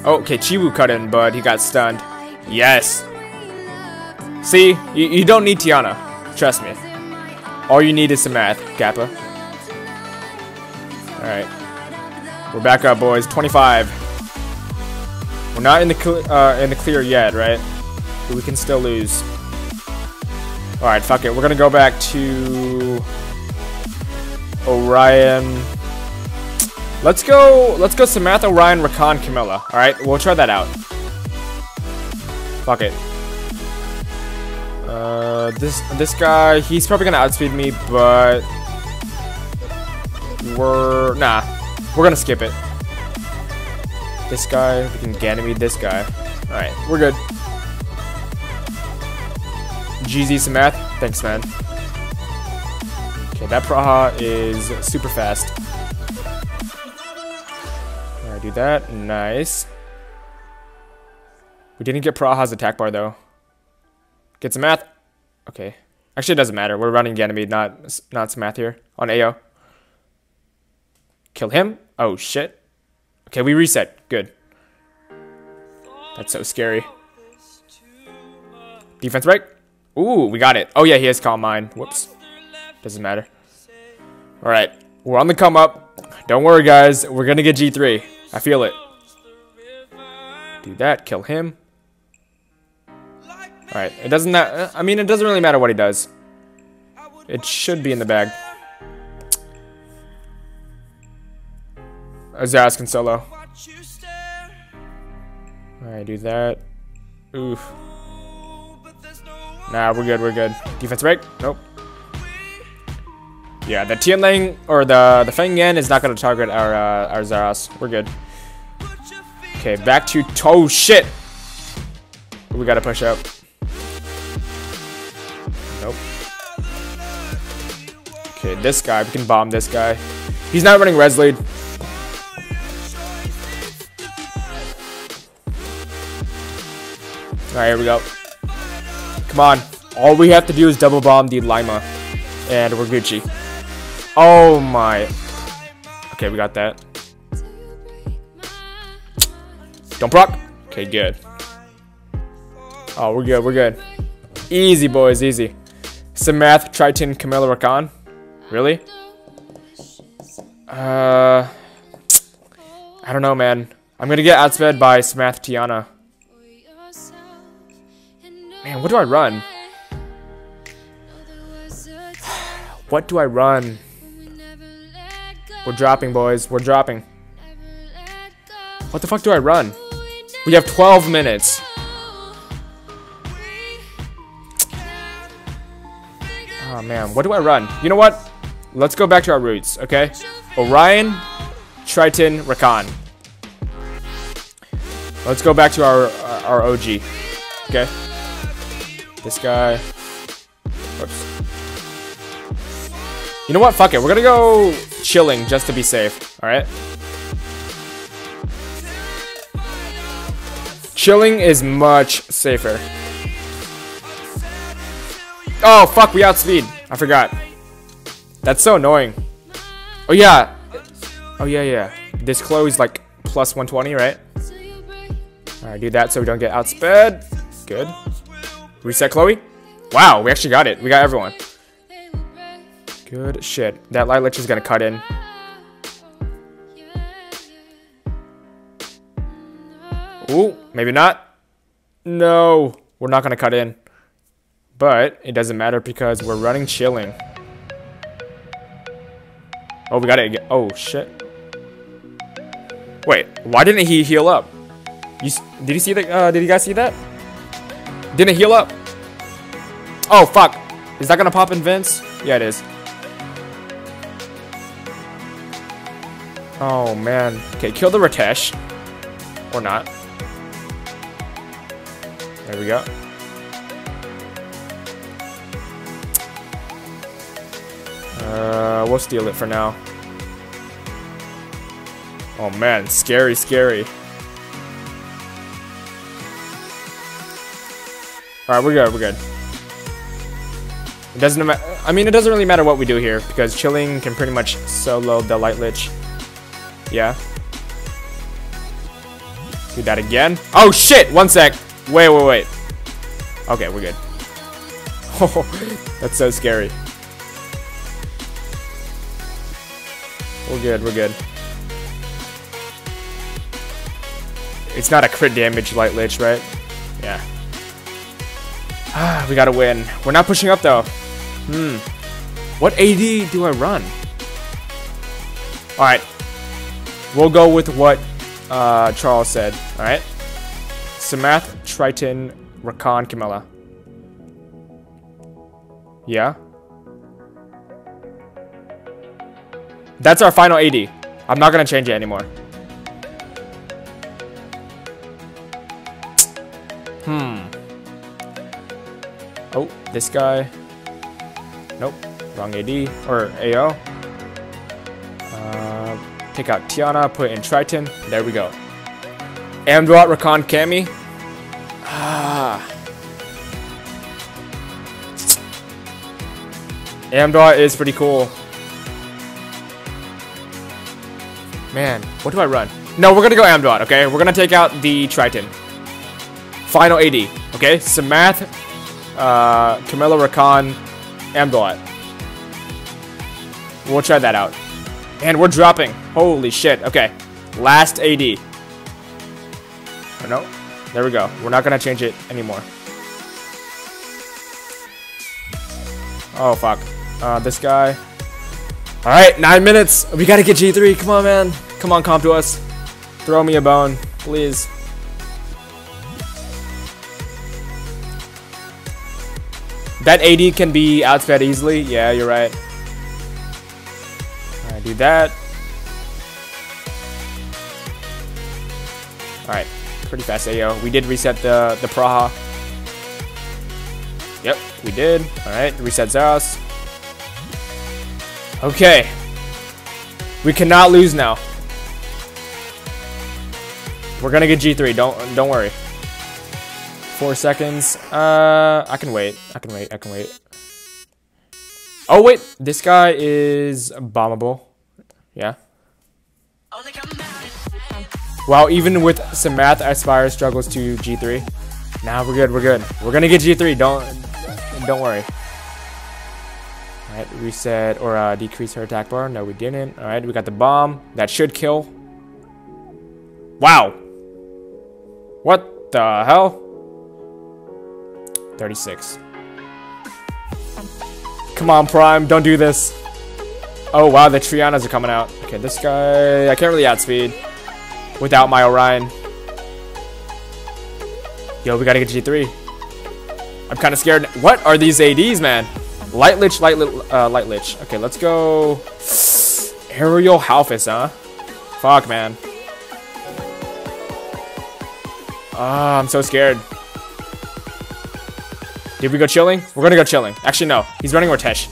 Oh, okay, Chiwu cut in, but he got stunned. Yes! See? You don't need Tiana. Trust me. All you need is some math, Kappa. Alright. We're back up, boys. 25. We're not in the, clear yet, right? But we can still lose. Alright, fuck it. We're gonna go back to... Orion. Let's go Psamathe, Orion, Rakan, Camilla. Alright, we'll try that out. Fuck it. This guy, he's probably gonna outspeed me, but we're gonna skip it. This guy, we can Ganymede this guy. Alright, we're good. GZ Psamathe, thanks man. Okay, that Praha is super fast. Alright, do that, nice. We didn't get Praha's attack bar though. Get Psamathe. Okay. Actually, it doesn't matter. We're running Ganymede, not Psamathe here. On AO. Kill him. Oh, shit. Okay, we reset. Good. That's so scary. Defense break. Ooh, we got it. Oh, yeah, he has Calm Mind. Whoops. Doesn't matter. Alright. We're on the come up. Don't worry, guys. We're gonna get G3. I feel it. Do that. Kill him. Alright, it doesn't I mean, it doesn't really matter what he does. It should be in the bag. Zaros can solo. Alright, do that. Oof. Nah, we're good, we're good. Defense break? Nope. Yeah, the Tian Lang, or the Feng Yan is not going to target our Zaros. We're good. Okay, back to... Oh, shit! We gotta push up. Nope. Okay, this guy. We can bomb this guy. He's not running res lead. Alright, here we go. Come on. All we have to do is double bomb the Lima. And we're Gucci. Oh my. Okay, we got that. Don't proc. Okay, good. Oh, we're good, we're good. Easy, boys, easy. Psamathe, Triton, Camilla, Rakan. Really? I don't know, man. I'm gonna get outsped by Psamathe, Tiana. Man, what do I run? What do I run? We're dropping, boys. We're dropping. What the fuck do I run? We have 12 minutes. Oh man, what do I run? You know what? Let's go back to our roots, okay? Orion, Triton, Rakan. Let's go back to our OG, okay? This guy. Oops. You know what? Fuck it. We're gonna go Chilling just to be safe. Alright? Chilling is much safer. Oh, fuck. We outspeed. I forgot. That's so annoying. Oh, yeah. Oh, yeah, yeah. This Chloe is like plus 120, right? Alright, do that so we don't get outsped. Good. Reset Chloe. Wow, we actually got it. We got everyone. Good shit. That Light Lich is gonna cut in. Ooh, maybe not. No, we're not gonna cut in. But it doesn't matter because we're running Chilling. Oh, we got it again. Oh, shit. Wait, why didn't he heal up? Did you see that? Did you guys see that? Didn't heal up. Oh, fuck. Is that gonna pop in Vince? Yeah, it is. Oh, man. Okay, kill the Ritesh. Or not. There we go. We'll steal it for now. Oh, man. Scary, scary. Alright, we're good, we're good. It doesn't matter. I mean, it doesn't really matter what we do here because Chilling can pretty much solo the Light Lich. Yeah. Do that again. Oh shit! One sec. Wait, wait, wait. Okay, we're good. Oh, that's so scary. We're good, we're good. It's not a crit damage Light Lich, right? Yeah. Ah, we gotta win. We're not pushing up though. What AD do I run? Alright. We'll go with what Charles said. Alright. Psamathe, Triton, Rakan, Camilla. Yeah. That's our final AD. I'm not gonna change it anymore. Oh, this guy. Nope. Wrong AD. Or AO. Take out Tiana. Put in Triton. There we go. Amduat, Rakan, Cammy. Ah. Amduat is pretty cool. Man, what do I run? No, we're gonna go Amduat, okay? We're gonna take out the Triton. Final AD. Okay? Psamathe. Camilla, Rakan, Amduat. We'll try that out. And we're dropping. Holy shit. Okay. Last AD. Oh, no. There we go. We're not going to change it anymore. Oh, fuck. This guy. Alright. 9 minutes. We got to get G3. Come on, man. Come on, comp to us. Throw me a bone. Please. That AD can be outsped easily. Yeah, you're right. Alright, do that. Alright, pretty fast AO. We did reset the Praha. Yep, we did. Alright, reset Zaros. Okay. We cannot lose now. We're gonna get G3, don't worry. 4 seconds. I can wait. I can wait. Oh wait, this guy is bombable. Yeah. Wow, even with Psamathe, Aspire struggles to G3. Nah, we're good. We're good. We're gonna get G3. Don't worry. All right, reset or decrease her attack bar. No, we didn't. All right, we got the bomb. That should kill. Wow. What the hell? 36. Come on, Prime. Don't do this. Oh, wow. The Trianas are coming out. Okay, this guy... I can't really outspeed without my Orion. Yo, we gotta get G3. I'm kind of scared. What are these ADs, man? Light Lich, Light Lich. Okay, let's go... Aerial Halphas, huh? Fuck, man. Ah, I'm so scared. Did we go Chilling? We're gonna go Chilling. Actually, no. He's running Ritesh.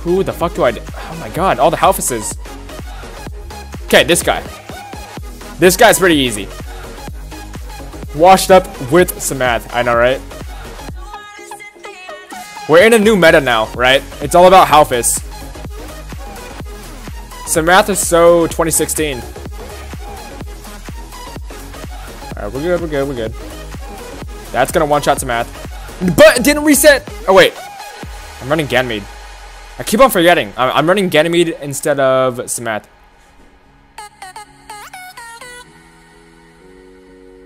Who the fuck do I... Oh my god, all the Halphases. Okay, this guy. This guy's pretty easy. Washed up with Psamathe. I know, right? We're in a new meta now, right? It's all about Halphas. Psamathe is so 2016. Alright, we're good, we're good, we're good. That's gonna one-shot Psamathe. But it didn't reset! Oh, wait. I'm running Ganymede. I keep on forgetting. I'm running Ganymede instead of Psamathe.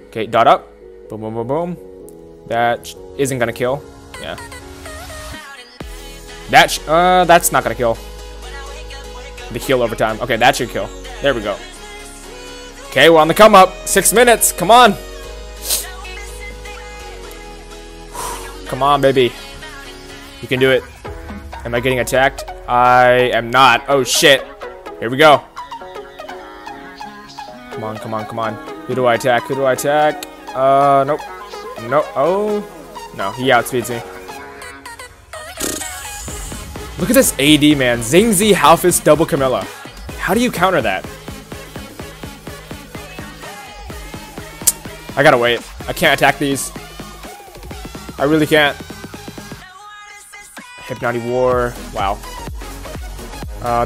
Okay, dot up. Boom, boom, boom, boom. That isn't gonna kill. Yeah. That's not gonna kill. The heal over time. Okay, that should kill. There we go. Okay, we're on the come up. 6 minutes. Come on. Come on, baby. You can do it. Am I getting attacked? I am not. Oh, shit. Here we go. Come on, come on, come on. Who do I attack? Who do I attack? Nope. Nope. Oh. No, he outspeeds me. Look at this AD, man. Zingzi, Halphas, double Camilla. How do you counter that? I gotta wait. I can't attack these. I really can't. Hypnotic War. Wow.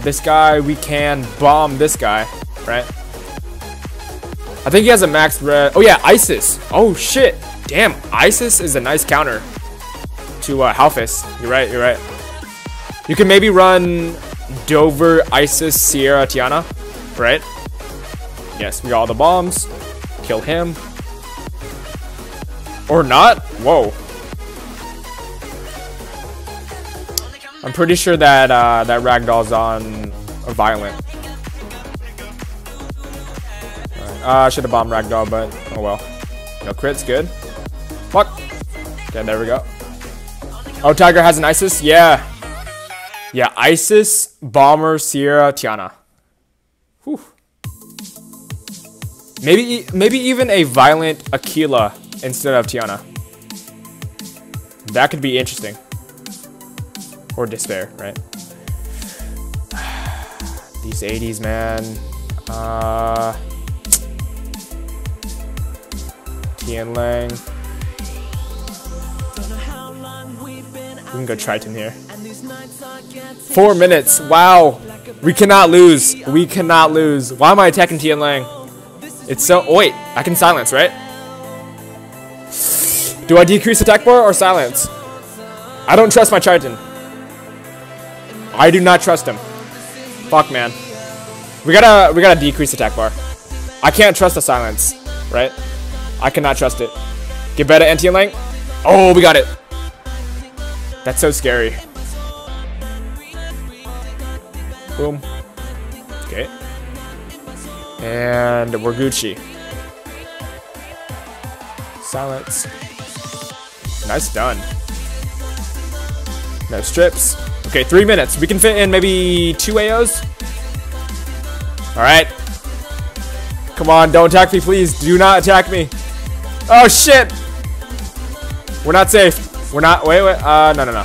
This guy, we can bomb this guy, right? I think he has a max red. Oh, yeah, Isis. Oh, shit. Damn, Isis is a nice counter to Halphas. You're right, you're right. You can maybe run Dover, Isis, Tierra, Tiana, right? Yes, we got all the bombs. Kill him. Or not? Whoa. I'm pretty sure that that Ragdoll's on Violent. Right. I should have bombed Ragdoll, but oh well. No crits, good. Fuck. Okay, there we go. Oh, Tiger has an Isis? Yeah. Yeah, Isis, Bomber, Sierra, Tiana. Whew. Maybe even a Violent Aquila instead of Tiana. That could be interesting. Or Despair, right? These 80s, man. Tian Lang. We can go Triton here. 4 minutes. Wow. We cannot lose. We cannot lose. Why am I attacking Tian Lang? It's so... Oh, wait. I can silence, right? Do I decrease attack bar or silence? I don't trust my Triton. I do not trust him. Fuck, man. We gotta decrease attack bar. I can't trust the silence, right? I cannot trust it. Get better, Tian Lang. Oh, we got it. That's so scary. Boom. Okay. And we're Gucci. Silence. Nice done. No strips. Okay, 3 minutes. We can fit in maybe 2 AOs. Alright. Come on, don't attack me, please. Do not attack me. Oh, shit. We're not safe. We're not... Wait, wait. No, no, no.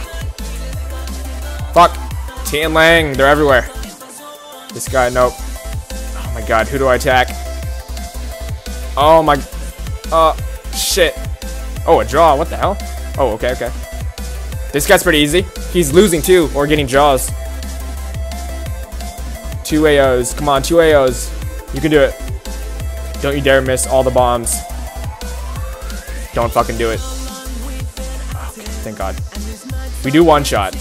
Fuck. Tian Lang. They're everywhere. This guy, nope. Oh, my God. Who do I attack? Oh, my... shit. Oh, a draw. What the hell? Oh, okay, okay. This guy's pretty easy. He's losing too, or getting draws. 2 AOs. Come on, 2 AOs. You can do it. Don't you dare miss all the bombs. Don't fucking do it. Okay, thank God. We do one shot.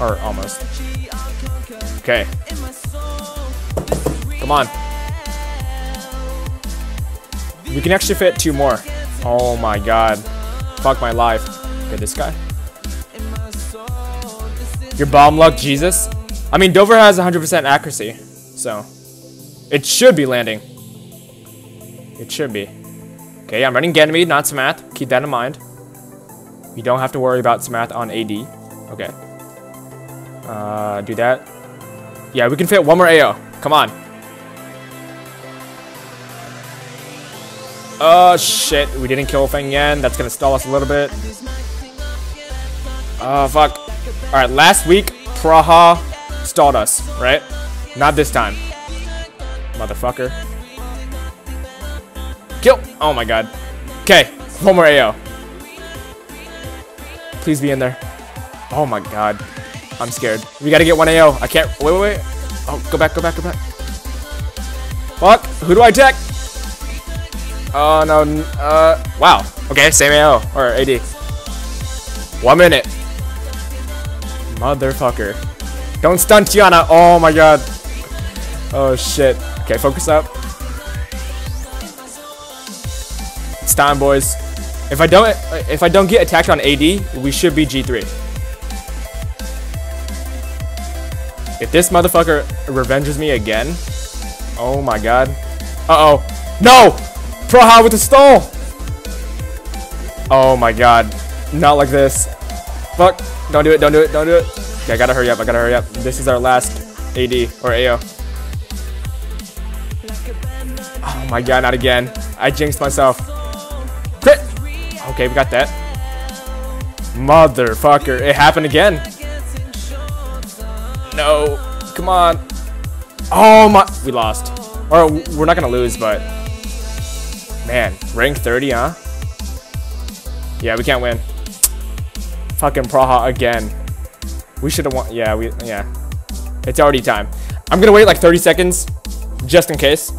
Or almost. Okay. Come on. We can actually fit 2 more. Oh my God. Fuck my life. Okay, this guy. Your bomb luck, Jesus. I mean, Dover has 100% accuracy, so it should be landing. It should be. Okay, I'm running Ganymede, not Psamathe. Keep that in mind. You don't have to worry about Psamathe on AD. Okay. Do that. Yeah, we can fit 1 more AO. Come on. Oh shit, we didn't kill Feng Yan. That's gonna stall us a little bit. Oh fuck. Alright, last week, Praha stalled us, right? Not this time. Motherfucker. Kill! Oh my god. Okay, one more AO. Please be in there. Oh my god. I'm scared. We gotta get one AO. I can't. Wait, wait, wait. Oh, go back, go back, go back. Fuck. Who do I attack? Oh, no. Wow. Okay, same AO. Or AD. 1 minute. Motherfucker. Don't stun Tiana. Oh my god. Oh shit. Okay, focus up. It's time, boys. If I don't get attacked on AD, we should be G3. If this motherfucker revenges me again, oh my god. Uh-oh. No! Praha with the stall! Oh my god. Not like this. Fuck. Don't do it, don't do it, don't do it. Okay, I gotta hurry up, I gotta hurry up. This is our last AD or AO. Oh my god, not again. I jinxed myself. Crit! Okay, we got that. Motherfucker, it happened again. No, come on. Oh my, we lost. Or we're not gonna lose, but man, rank 30, huh? Yeah, we can't win. Fucking Praha again. We should have won. Yeah, yeah. It's already time. I'm gonna wait like 30 seconds, just in case.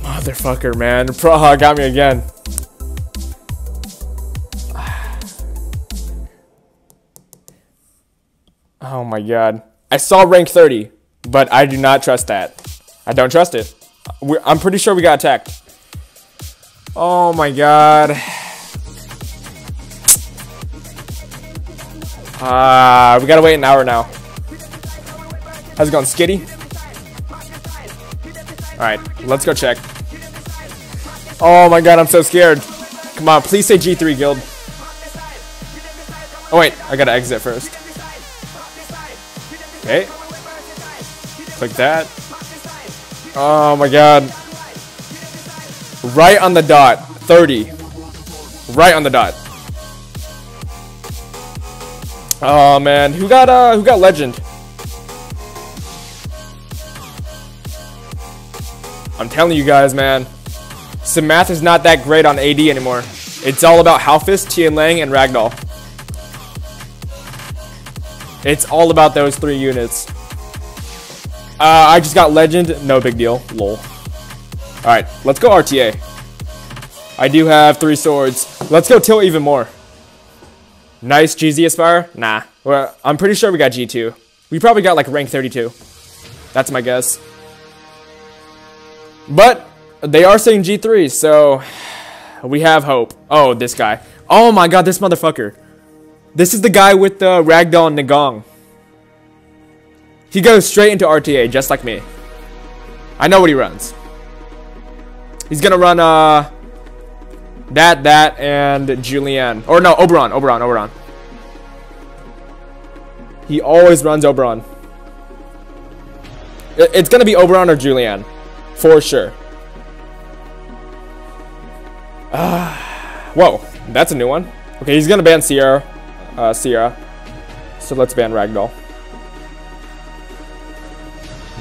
Motherfucker, man, Praha got me again. Oh my god. I saw rank 30, but I do not trust that. I don't trust it. I'm pretty sure we got attacked. Oh my god. We gotta wait an hour now. How's it going, Skitty? Alright, let's go check. Oh my god, I'm so scared. Come on, please say G3, guild. Oh wait, I gotta exit first. Okay. Click that. Oh my god. Right on the dot. 30. Right on the dot. Oh man, who got legend? I'm telling you guys, man. Psamathe is not that great on AD anymore. It's all about Halphas, Tian Lang, and Ragdoll. It's all about those three units. I just got legend. No big deal. Lol. Alright, let's go RTA. I do have 3 swords. Let's go till even more. Nice GZ Aspire. Nah. Well, I'm pretty sure we got G2. We probably got like rank 32. That's my guess. But they are saying G3, so we have hope. Oh, this guy. Oh my god, this motherfucker. This is the guy with the Ragdoll and Nagong. He goes straight into RTA, just like me. I know what he runs. He's gonna run, that, and Julian. Or no, Oberon. He always runs Oberon. It's gonna be Oberon or Julian. For sure. Whoa, that's a new one. Okay, he's gonna ban Sierra. So let's ban Ragdoll.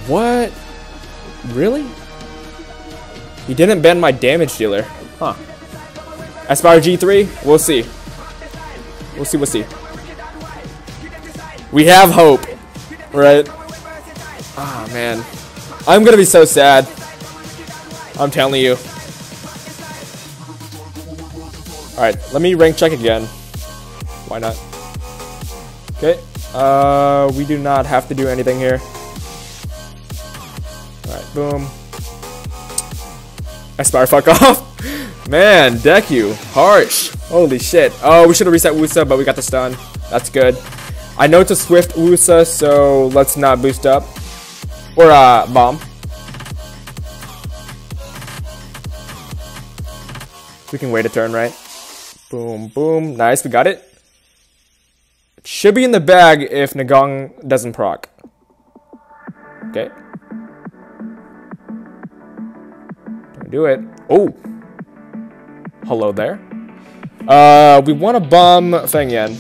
What? Really? He didn't ban my damage dealer. Huh. Aspire G3? We'll see. We'll see. We have hope. Right? Ah, oh, man. I'm gonna be so sad. I'm telling you. Alright, let me rank check again. Why not? Okay. We do not have to do anything here. Alright, boom. Aspire, fuck off. Man, deck you. Harsh. Holy shit. Oh, we should have reset Wusa, but we got the stun. That's good. I know it's a swift Wusa, so let's not boost up. Or, bomb. We can wait a turn, right? Boom, boom. Nice, we got it. Should be in the bag if Nagong doesn't proc. Okay. Do it. Oh! Hello there. We want to bomb Feng Yan.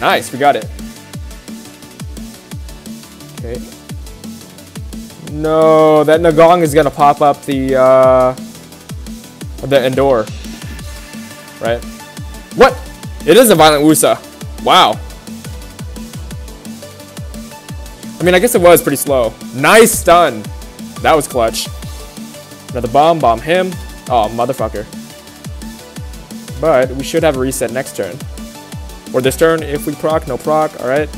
Nice, we got it. Okay. No, that Nagong is gonna pop up the Endor. Right? What? It is a violent Wusa. Wow. I mean, I guess it was pretty slow. Nice stun. That was clutch. Another bomb, bomb him. Oh, motherfucker. But we should have a reset next turn. Or this turn, if we proc, no proc, alright.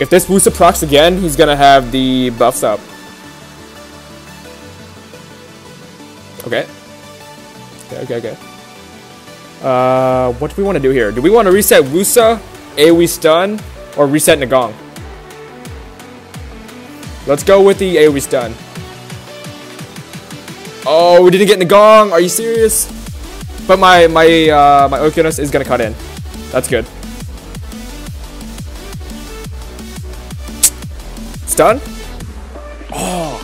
If this Wusa procs again, he's gonna have the buffs up. Okay. Okay. What do we want to do here? Do we want to reset Wusa, AoE stun, or reset Nagong? Let's go with the AoE stun. Oh, we didn't get Nagong. Are you serious? But my Okeanos is gonna cut in. That's good. Stun. Oh.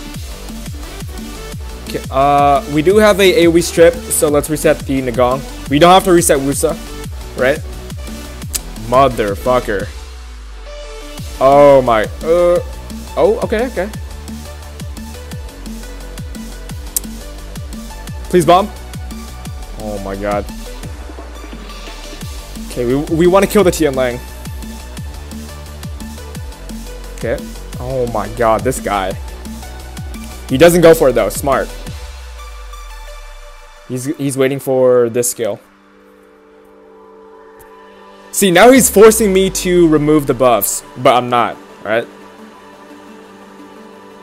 Okay. We do have a AoE strip, so let's reset the Nagong. We don't have to reset Wusa, right? Motherfucker. Oh my. Oh, okay. Please bomb. Oh my god. Okay, we want to kill the Tian Lang. Okay. Oh my god, this guy. He doesn't go for it though, smart. He's waiting for this skill. See, now he's forcing me to remove the buffs, but I'm not, alright?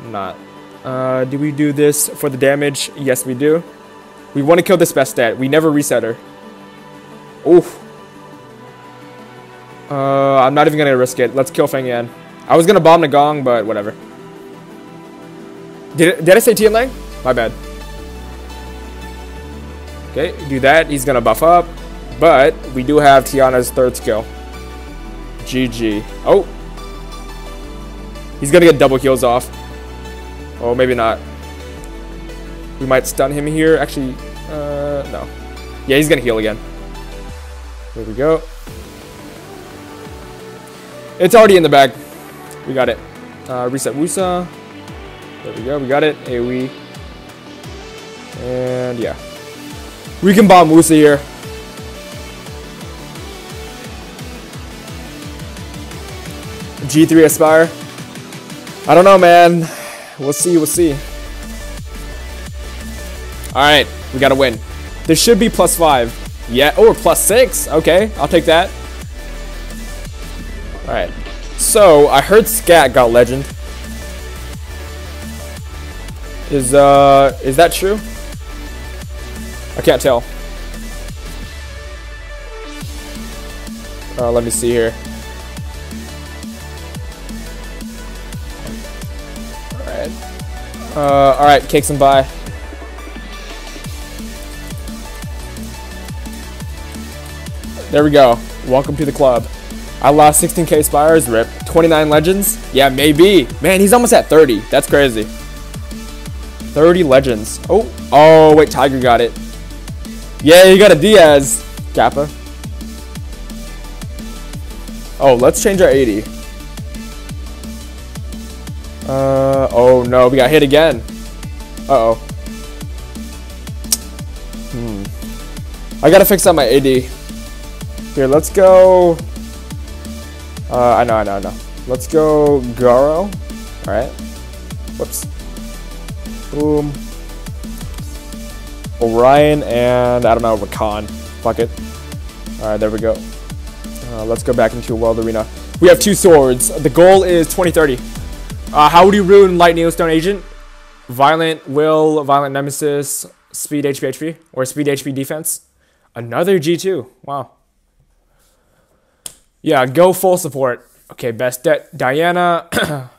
I'm not. Do we do this for the damage? Yes, we do. We want to kill this best stat. We never reset her. Oof. I'm not even going to risk it. Let's kill Feng Yan. I was going to bomb Nagong, but whatever. Did I say Tian Lang? My bad. Okay, do that. He's going to buff up. But we do have Tiana's third skill. GG. Oh. He's going to get double heals off. Oh, maybe not. We might stun him here. Actually, no. Yeah, he's going to heal again. There we go. It's already in the bag. We got it. Reset Wusa. There we go. We got it. AoE. And yeah. We can bomb Wusa here. G3 Aspire. I don't know, man. We'll see. We'll see. Alright. We got to win. This should be +5. Yeah. Or +6. Okay. I'll take that. Alright. So, I heard Scat got Legend. Is that true? I can't tell. Let me see here. Alright. Alright, cakes and bye. There we go. Welcome to the club. I lost 16k spires, rip. 29 legends? Yeah, maybe. Man, he's almost at 30. That's crazy. 30 legends. Oh, wait, Tiger got it. Yeah, you got a Diaz. Kappa. Oh, let's change our 80. Oh no, we got hit again. Uh-oh. I gotta fix up my AD. Here, let's go... I know. Let's go Garo. Alright. Whoops. Boom. Orion and, I don't know, Rakan. Fuck it. Alright, there we go. Let's go back into a world arena. We have 2 swords. The goal is 2030. How would you ruin Light Neostone Agent? Violent Will, Violent Nemesis, Speed HP HP, or Speed HP Defense. Another G2. Wow. Yeah, go full support. Okay, best debt. Diana.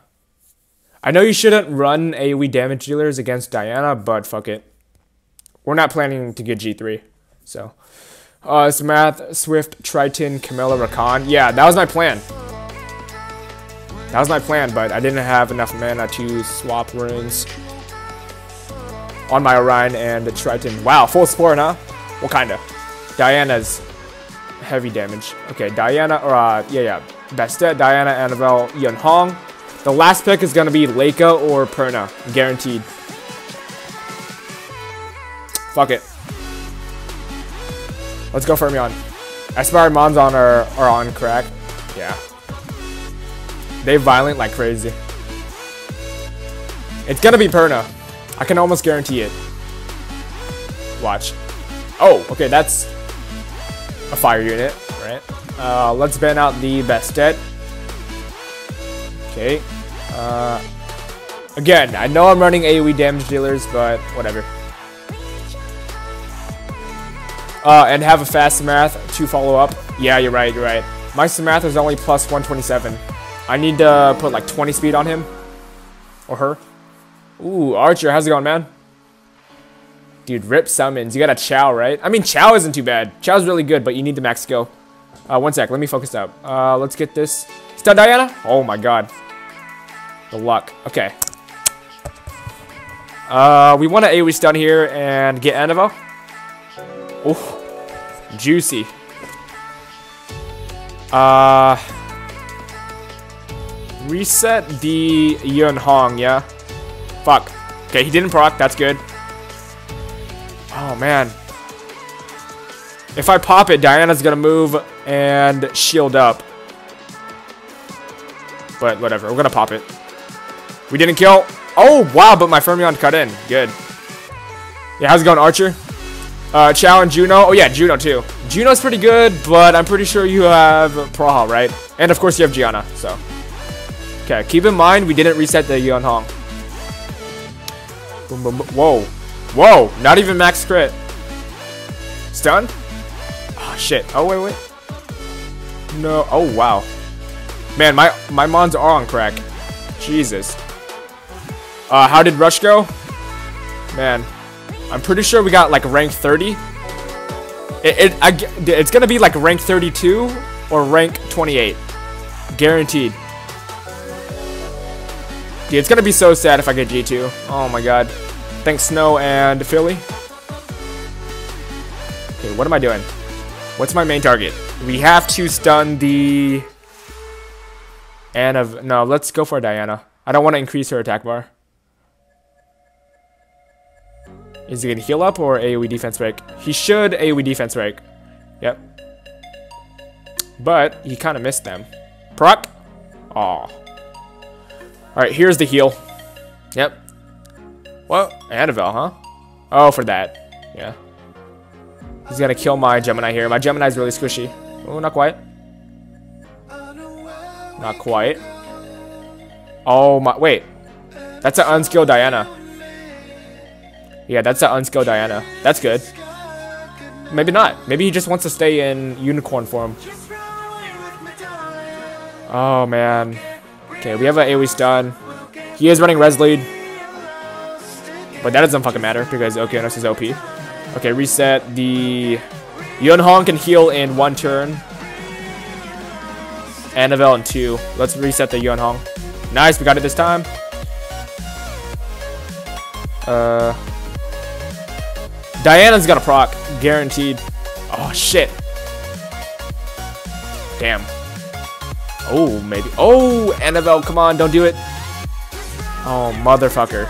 I know you shouldn't run AoE damage dealers against Diana, but fuck it. We're not planning to get G3. So, Psamathe, Swift, Triton, Camille, Rakan. Yeah, that was my plan. That was my plan, but I didn't have enough mana to swap runes. on my Orion and the Triton. Wow, full support, huh? Well, kinda. Diana's heavy damage. Okay, Diana, Bastet, Diana, Annabelle, Yun Hong. The last pick is gonna be Leika or Perna, guaranteed. Fuck it. Let's go Fermion. Aspired Moms on are on crack. Yeah. They violent like crazy. It's gonna be Perna. I can almost guarantee it. Watch. Oh, okay, that's a fire unit, right? Let's ban out the Bastet. Okay. Again, I know I'm running AoE damage dealers, but whatever. And have a fast Psamathe to follow up. Yeah, you're right, you're right. My Psamathe is only plus 127. I need to put like 20 speed on him. Or her. Ooh, Archer, how's it going, man? Dude, rip summons. You got a Chow, right? I mean, Chow isn't too bad. Chow's really good, but you need the max skill. One sec, let me focus up. Let's get this. Stun Diana? Oh my god. The luck. Okay. We want to AoE stun here and get Annabelle. Oh, juicy. Reset the Yun Hong, yeah? Fuck. Okay, he didn't proc, that's good. Oh, man. If I pop it, Diana's gonna move and shield up. But whatever, we're gonna pop it. We didn't kill. Oh, wow, but my Fermion cut in. Good. Yeah, how's it going, Archer? Chow and Juno. Oh yeah, Juno too. Juno's pretty good, but I'm pretty sure you have Praha, right? And of course you have Gianna, so. Okay, keep in mind we didn't reset the Yun Hong. Boom, boom, boom. Whoa. Whoa, not even max crit. Stun? Oh shit. Oh wait, wait. No, oh wow. Man, my mons are on crack. Jesus. How did Rush go? Man. I'm pretty sure we got like rank 30. It's gonna be like rank 32 or rank 28, guaranteed. Dude, it's gonna be so sad if I get G2. Oh my god. Thanks, Snow and Philly. Okay, what am I doing? What's my main target? We have to stun the Anna. No, let's go for Diana. I don't want to increase her attack bar. Is he gonna heal up or AoE defense break? He should AoE defense break. Yep. But he kind of missed them. Proc. Aw. Alright, here's the heal. Yep. Well, Annabelle, huh? Oh, for that. Yeah. He's gonna kill my Gemini here. My Gemini's really squishy. Oh, not quite. Not quite. Oh my. Wait. That's an unskilled Diana. Yeah, that's an unskilled Diana. That's good. Maybe not. Maybe he just wants to stay in unicorn form. Oh, man. Okay, we have an AoE stun. He is running res lead. But that doesn't fucking matter because Okeanos is OP. Okay, reset. The Yun Hong can heal in one turn. Annabelle in two. Let's reset the Yun Hong. Nice, we got it this time. Diana's gonna proc, guaranteed. Oh shit. Damn. Oh, maybe. Oh, Annabelle, come on, don't do it. Oh, motherfucker.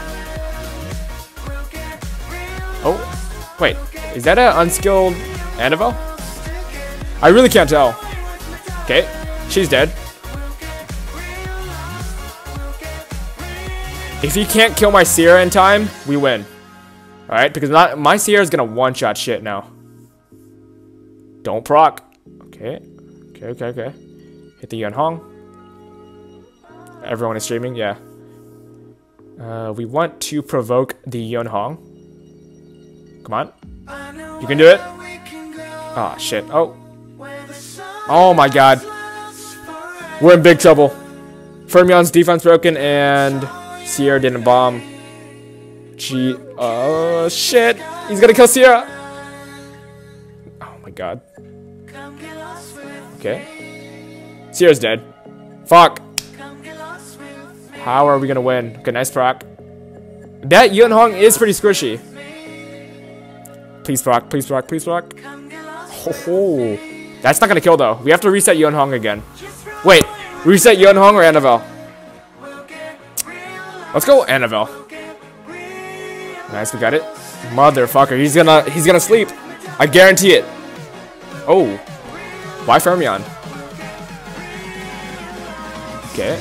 Oh, wait. Is that an unskilled Annabelle? I really can't tell. Okay, she's dead. If he can't kill my Sierra in time, we win. Alright, because my Sierra's gonna one-shot shit now. Don't proc. Okay. Okay, okay, okay. Hit the Yun Hong. Everyone is streaming, yeah. We want to provoke the Yun Hong. Come on. You can do it. Ah, oh, shit. Oh. Oh my god. We're in big trouble. Fermion's defense broken and Sierra didn't bomb. Oh shit! He's gonna kill Sierra! Oh my god. Okay. Sierra's dead. Fuck! How are we gonna win? Okay, nice proc. That Yun Hong is pretty squishy. Please rock, please rock, please rock. Ho ho. That's not gonna kill though. We have to reset Yun Hong again. Wait, reset Yun Hong or Annabelle? Let's go Annabelle. Nice, we got it. Motherfucker, he's gonna sleep. I guarantee it. Oh. Why Fermion? Okay.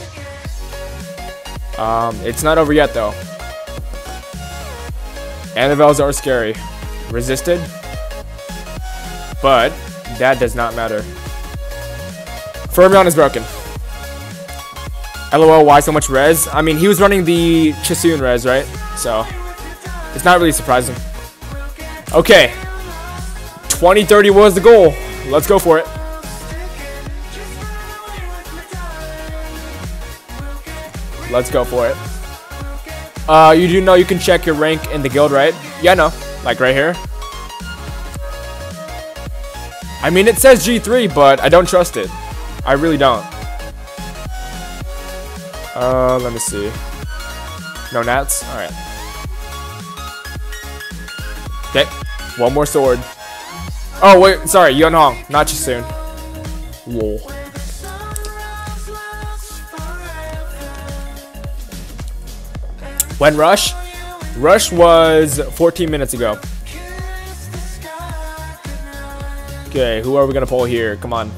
It's not over yet though. Annabelles are scary. Resisted. But that does not matter. Fermion is broken. LOL, why so much res? I mean, he was running the Chisun res, right? So, it's not really surprising. Okay. 2030 was the goal. Let's go for it. Let's go for it. You do know you can check your rank in the guild, right? Yeah, I know. Like right here. I mean, it says G3, but I don't trust it. I really don't. Let me see. No gnats? Alright. Okay. One more sword. Oh, wait. Sorry. Yun Hong. Not Chisun. Lol. When rush? Rush was 14 minutes ago. Okay, who are we gonna pull here? Come on.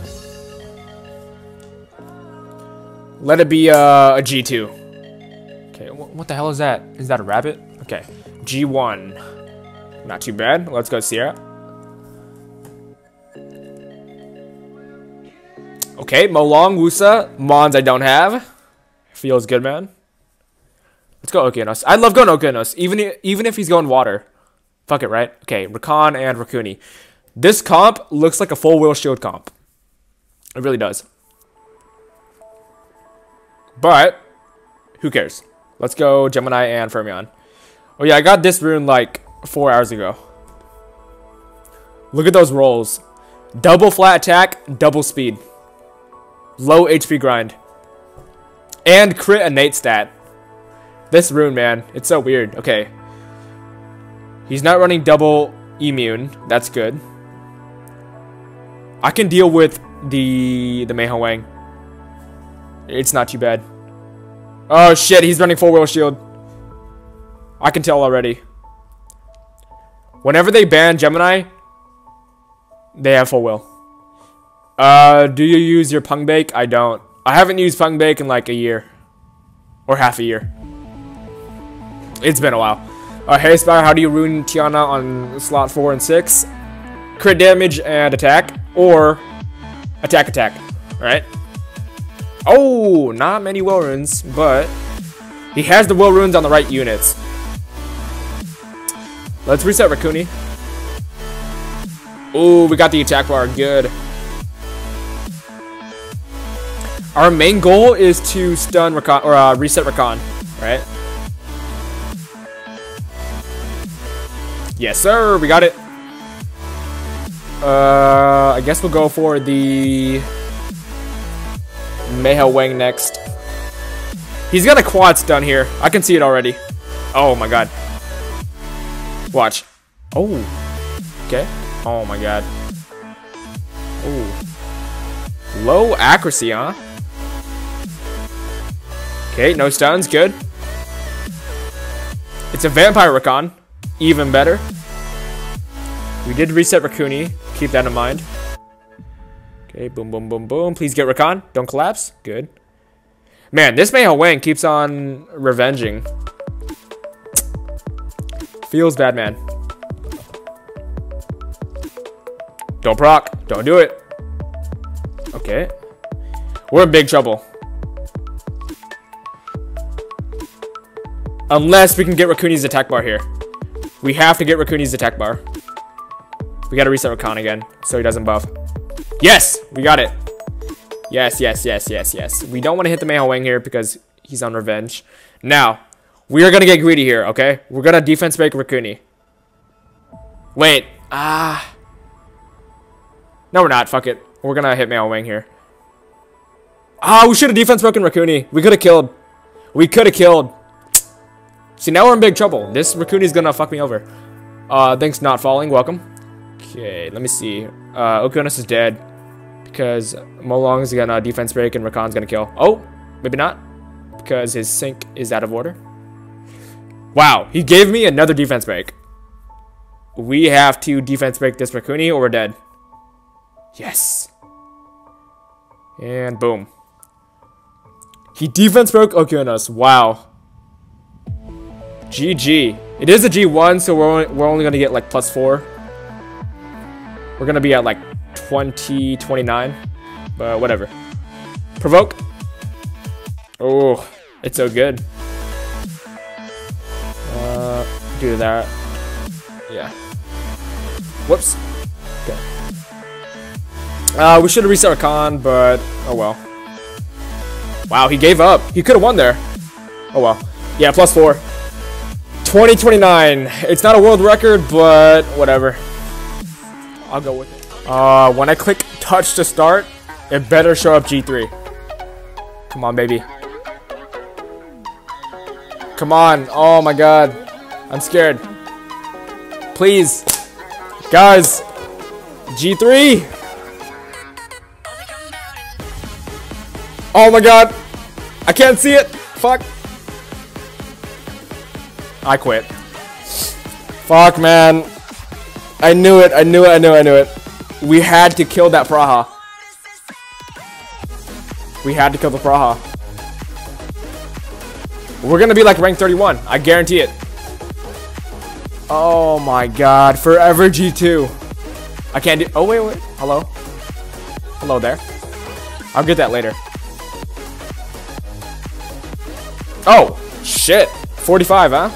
Let it be a G2. Okay, what the hell is that? Is that a rabbit? Okay, G1. Not too bad. Let's go Sierra. Okay, Mo Long, Wusa, Mons I don't have. Feels good, man. Let's go Okeanos. I love going Okeanos, even if he's going water. Fuck it, right? Okay, Rakan and Rakuni. This comp looks like a full wheel shield comp. It really does. But who cares? Let's go Gemini and Fermion. Oh yeah, I got this rune like 4 hours ago. Look at those rolls. Double flat attack, double speed. Low HP grind. And crit innate stat. This rune, man, it's so weird. Okay. He's not running double immune. That's good. I can deal with the Meihua Wang. It's not too bad. Oh shit, he's running full wheel shield. I can tell already. Whenever they ban Gemini, they have full wheel. Do you use your Pungbaek? I don't. I haven't used Pungbaek in like a year. Or half a year. It's been a while. Hey Spire, how do you ruin Tiana on slot 4 and 6? Crit damage and attack. Or attack, attack. Alright. Oh, not many will runes, but he has the will runes on the right units. Let's reset Rakuni. Oh, we got the attack bar. Good. Our main goal is to stun Rakan, or reset Rakan, right? Yes, sir. We got it. I guess we'll go for the Meihua Wang next. He's got a quad stun here. I can see it already. Oh, my God. Watch. Oh. Okay. Oh, my God. Oh. Low accuracy, huh? Okay, no stuns. Good. It's a Vampire Rakan. Even better. We did reset Rakuni. Keep that in mind. Okay, boom, boom, boom, boom. Please get Rakan. Don't collapse. Good. Man, this Meihua Wang keeps on revenging. Feels bad, man. Don't proc. Don't do it. Okay. We're in big trouble. Unless we can get Rakuni's attack bar here. We have to get Rakuni's attack bar. We gotta reset Rakan again, so he doesn't buff. Yes! We got it. Yes, yes, yes, yes, yes. We don't want to hit the Meihua Wang here because he's on revenge. Now, we are gonna get greedy here, okay? We're gonna defense break Rakuni. Wait. Ah. No, we're not. Fuck it. We're gonna hit Meihua Wang here. Ah, we should have defense broken Rakuni. We could have killed. We could have killed. See, now we're in big trouble. This Rakuni's gonna fuck me over. Thanks, Not Falling. Welcome. Okay, let me see. Okeanos is dead because Mo Long is gonna defense break and Rakan's gonna kill. Oh, maybe not because his sync is out of order. Wow, he gave me another defense break. We have to defense break this Rakuni or we're dead. Yes. And boom. He defense broke Okeanos. Wow. GG. It is a G1, so we're only going to get like +4. We're going to be at like 20, 29. But whatever. Provoke. Oh, it's so good. Do that. Yeah. Whoops. Okay. We should have reset Rakan, but oh well. Wow, he gave up. He could have won there. Oh well. Yeah, +4. 2029. It's not a world record, but whatever. I'll go with it. When I click touch to start, it better show up G3. Come on, baby. Come on. Oh my god. I'm scared. Please. Guys. G3. Oh my god. I can't see it. Fuck. I quit. Fuck, man. I knew it. I knew it. I knew it. I knew it. We had to kill that Praha. We had to kill the Praha. We're going to be like rank 31. I guarantee it. Oh my god, forever G2. I can't do— oh wait, hello? Hello there. I'll get that later. Oh, shit. 45, huh?